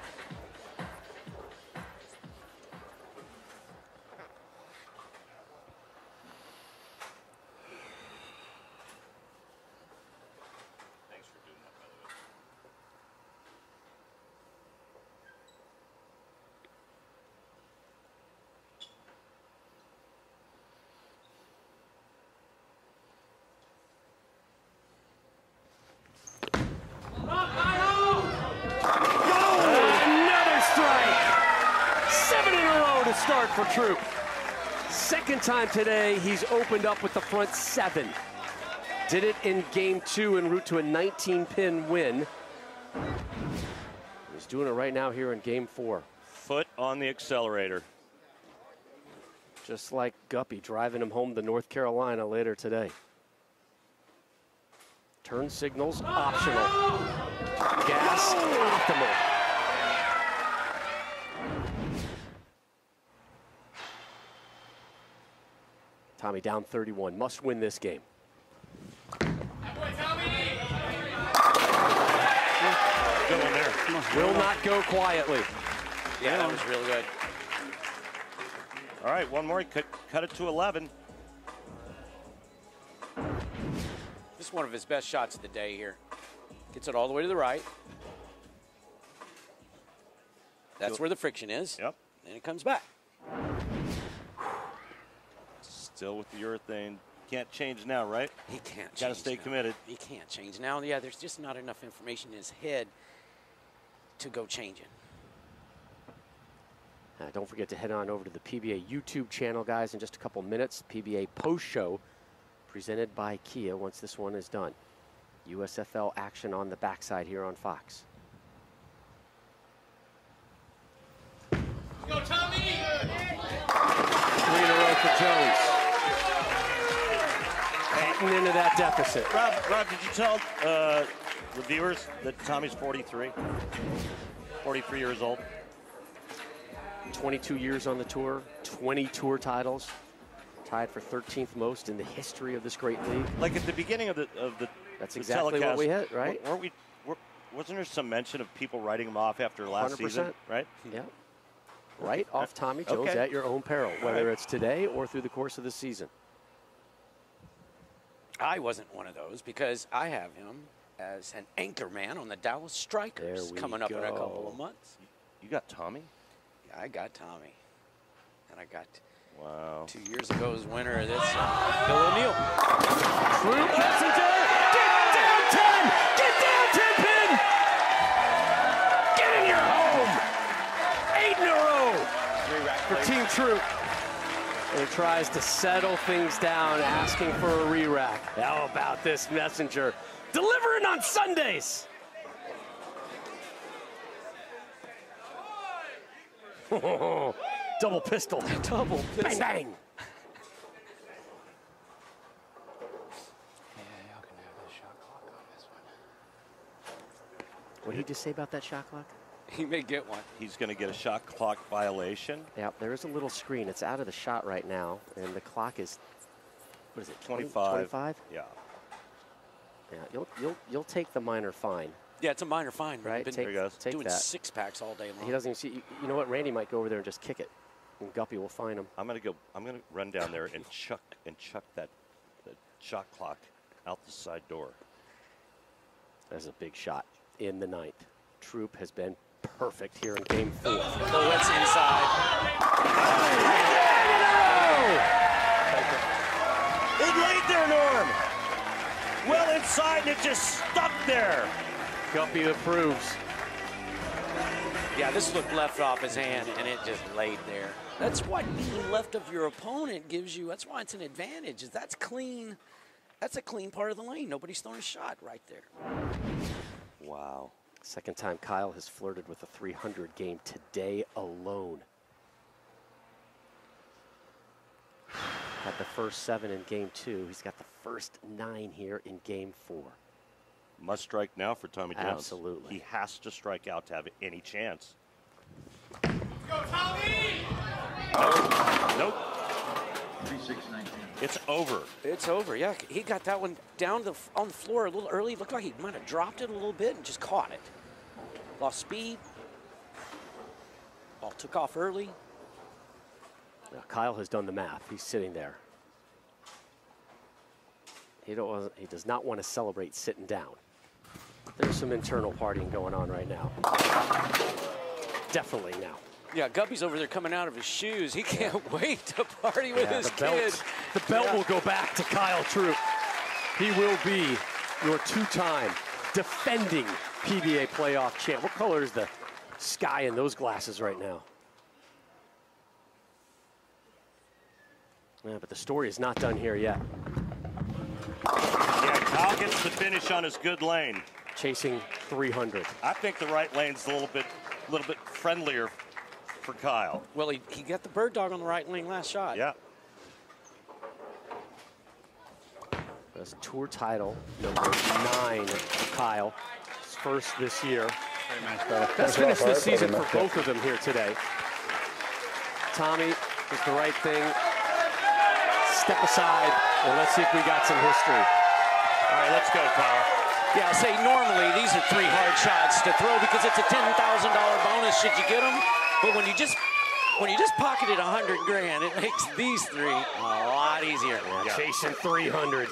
For Troup. Second time today, he's opened up with the front seven. Did it in game two en route to a nineteen pin win. He's doing it right now here in game four. Foot on the accelerator. Just like Guppy driving him home to North Carolina later today. Turn signals optional. Gas optimal. Tommy down thirty-one, must win this game. Good one there. Will not go quietly. Yeah, that was really good. All right, one more, cut, cut it to eleven. This is one of his best shots of the day here. Gets it all the way to the right. That's where the friction is. Yep. And it comes back. Still with the urethane. Can't change now, right? He can't. Got to stay now. committed. He can't change now. Yeah, there's just not enough information in his head to go changing. Uh, don't forget to head on over to the P B A YouTube channel, guys, in just a couple minutes. P B A post show presented by Kia once this one is done. U S F L action on the backside here on Fox. Go, Tommy! Three in a row for Jones. Into that deficit. Rob, Rob, did you tell uh, the viewers that Tommy's forty-three, forty-three years old? twenty-two years on the tour, twenty tour titles, tied for thirteenth most in the history of this great league. Like at the beginning of the of the that's the exactly telecast, what we hit, right? Weren't we? Weren't, wasn't there some mention of people writing him off after last one hundred percent. Season, right? Yeah. Right off Tommy Jones okay. at your own peril, whether right. it's today or through the course of the season. I wasn't one of those because I have him as an anchor man on the Dallas Strikers coming up go. in a couple of months. You got Tommy? Yeah, I got Tommy. And I got wow. two years ago's winner of this, uh, Bill O'Neill. Troup gets it done. Get down ten! Get down ten pin! Get in your home! Eight in a row Three rack for Team Troup. He tries to settle things down, asking for a re-rack. How about this messenger? Delivering on Sundays! Oh, double pistol. Double pistol. Bang, bang! What did he just say about that shot clock? He may get one. He's going to get a shot clock violation. Yeah, there is a little screen. It's out of the shot right now, and the clock is, what is it, twenty-five? twenty-five? Yeah. Yeah, you'll, you'll, you'll take the minor fine. Yeah, it's a minor fine. Right, been take, doing take that. six packs all day long. He doesn't even see. You, you know what? Randy might go over there and just kick it, and Guppy will find him. I'm gonna go. I'm gonna run down there and chuck and chuck that, that shot clock out the side door. That's a big shot in the ninth. Troup has been perfect here in game four. No, it's inside. Oh, it laid there, Norm. Well inside, and it just stuck there. Guppy approves. Yeah, this looked left off his hand, and it just laid there. That's what being left of your opponent gives you. That's why it's an advantage. Is that's clean. That's a clean part of the lane. Nobody's throwing a shot right there. Wow. Second time Kyle has flirted with a three hundred game today alone. Had the first seven in game two. He's got the first nine here in game four. Must strike now for Tommy Jones. Absolutely. He has to strike out to have any chance. Let's go, Tommy! Oh. Nope. three six nineteen. It's over. It's over, yeah. He got that one down the, on the floor a little early. Looked like he might have dropped it a little bit and just caught it. Lost speed. Ball took off early. Now Kyle has done the math. He's sitting there. He, don't, he does not want to celebrate sitting down. There's some internal partying going on right now. Definitely now. Yeah, Guppy's over there coming out of his shoes. He can't yeah. wait to party with yeah, his the belt, kid. The belt yeah. will go back to Kyle Troup. He will be your two-time defending P B A playoff champ. What color is the sky in those glasses right now? Yeah, but the story is not done here yet. Yeah, Kyle gets the finish on his good lane. Chasing three hundred. I think the right lane's a little bit, a little bit friendlier for Kyle. Well, he, he got the bird dog on the right lane last shot. Yeah. That's tour title number nine for Kyle. His first this year. Let's finish the season for both of them here today. Tommy is the right thing. Step aside, and let's see if we got some history. All right, let's go, Kyle. Yeah, I'll say normally these are three hard shots to throw because it's a ten thousand dollar bonus should you get them. But when you just when you just pocketed a hundred grand, it makes these three a lot easier. Yeah. Chasing three hundred.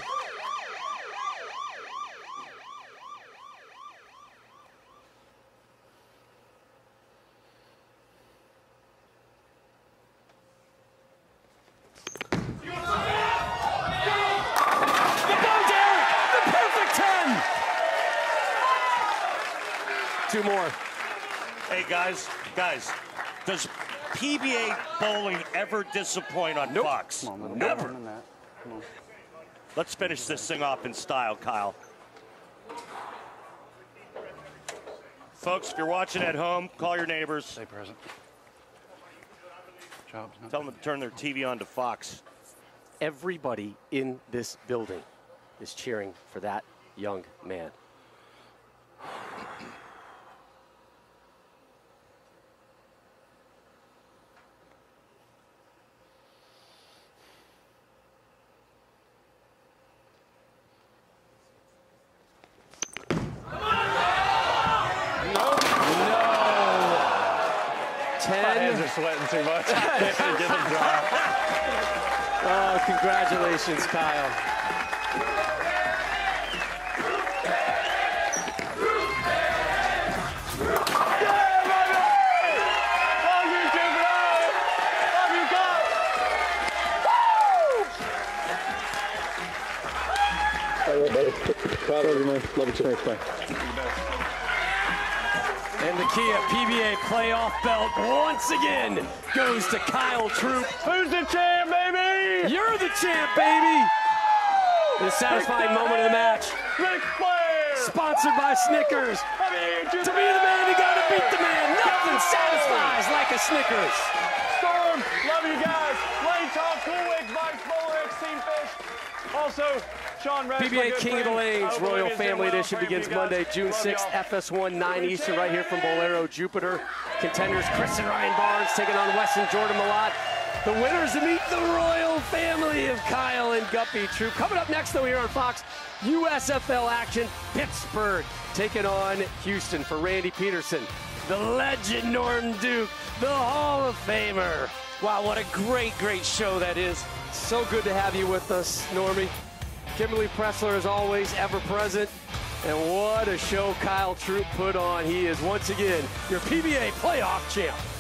Guys, guys, does P B A bowling ever disappoint on nope. Fox? Come on, Never. Come on. Let's finish this thing off in style, Kyle. Folks, if you're watching at home, call your neighbors. Stay present. Job's not Tell them to turn their T V on to Fox. Everybody in this building is cheering for that young man. Sweating too much. Oh, congratulations, Kyle. Love you, Love you, And the Kia P B A playoff belt once again goes to Kyle Troup. Who's the champ, baby? You're the champ, baby. The satisfying moment of the match. Ric Flair. Sponsored by Snickers. I'm here to, to be the man, you gotta beat the man. Nothing satisfies like a Snickers. Storm, love you guys. Lane Talk, Coolwig, Vice Bowler, X-Team Fish. Also, Sean Rash, P B A King of the Lanes Royal Family Edition begins Monday, June sixth, F S one nine Eastern, right here from Bolero, Jupiter. Contenders Chris and Ryan Barnes taking on Wes and Jordan Millott. The winners meet the royal family of Kyle and Guppy Troup. Coming up next, though, here on Fox, U S F L action. Pittsburgh taking on Houston. For Randy Peterson, the legend Norm Duke, the Hall of Famer. Wow, what a great, great show that is. So good to have you with us, Normie. Kimberly Pressler, as always, ever present. And what a show Kyle Troup put on. He is once again your P B A playoff champ.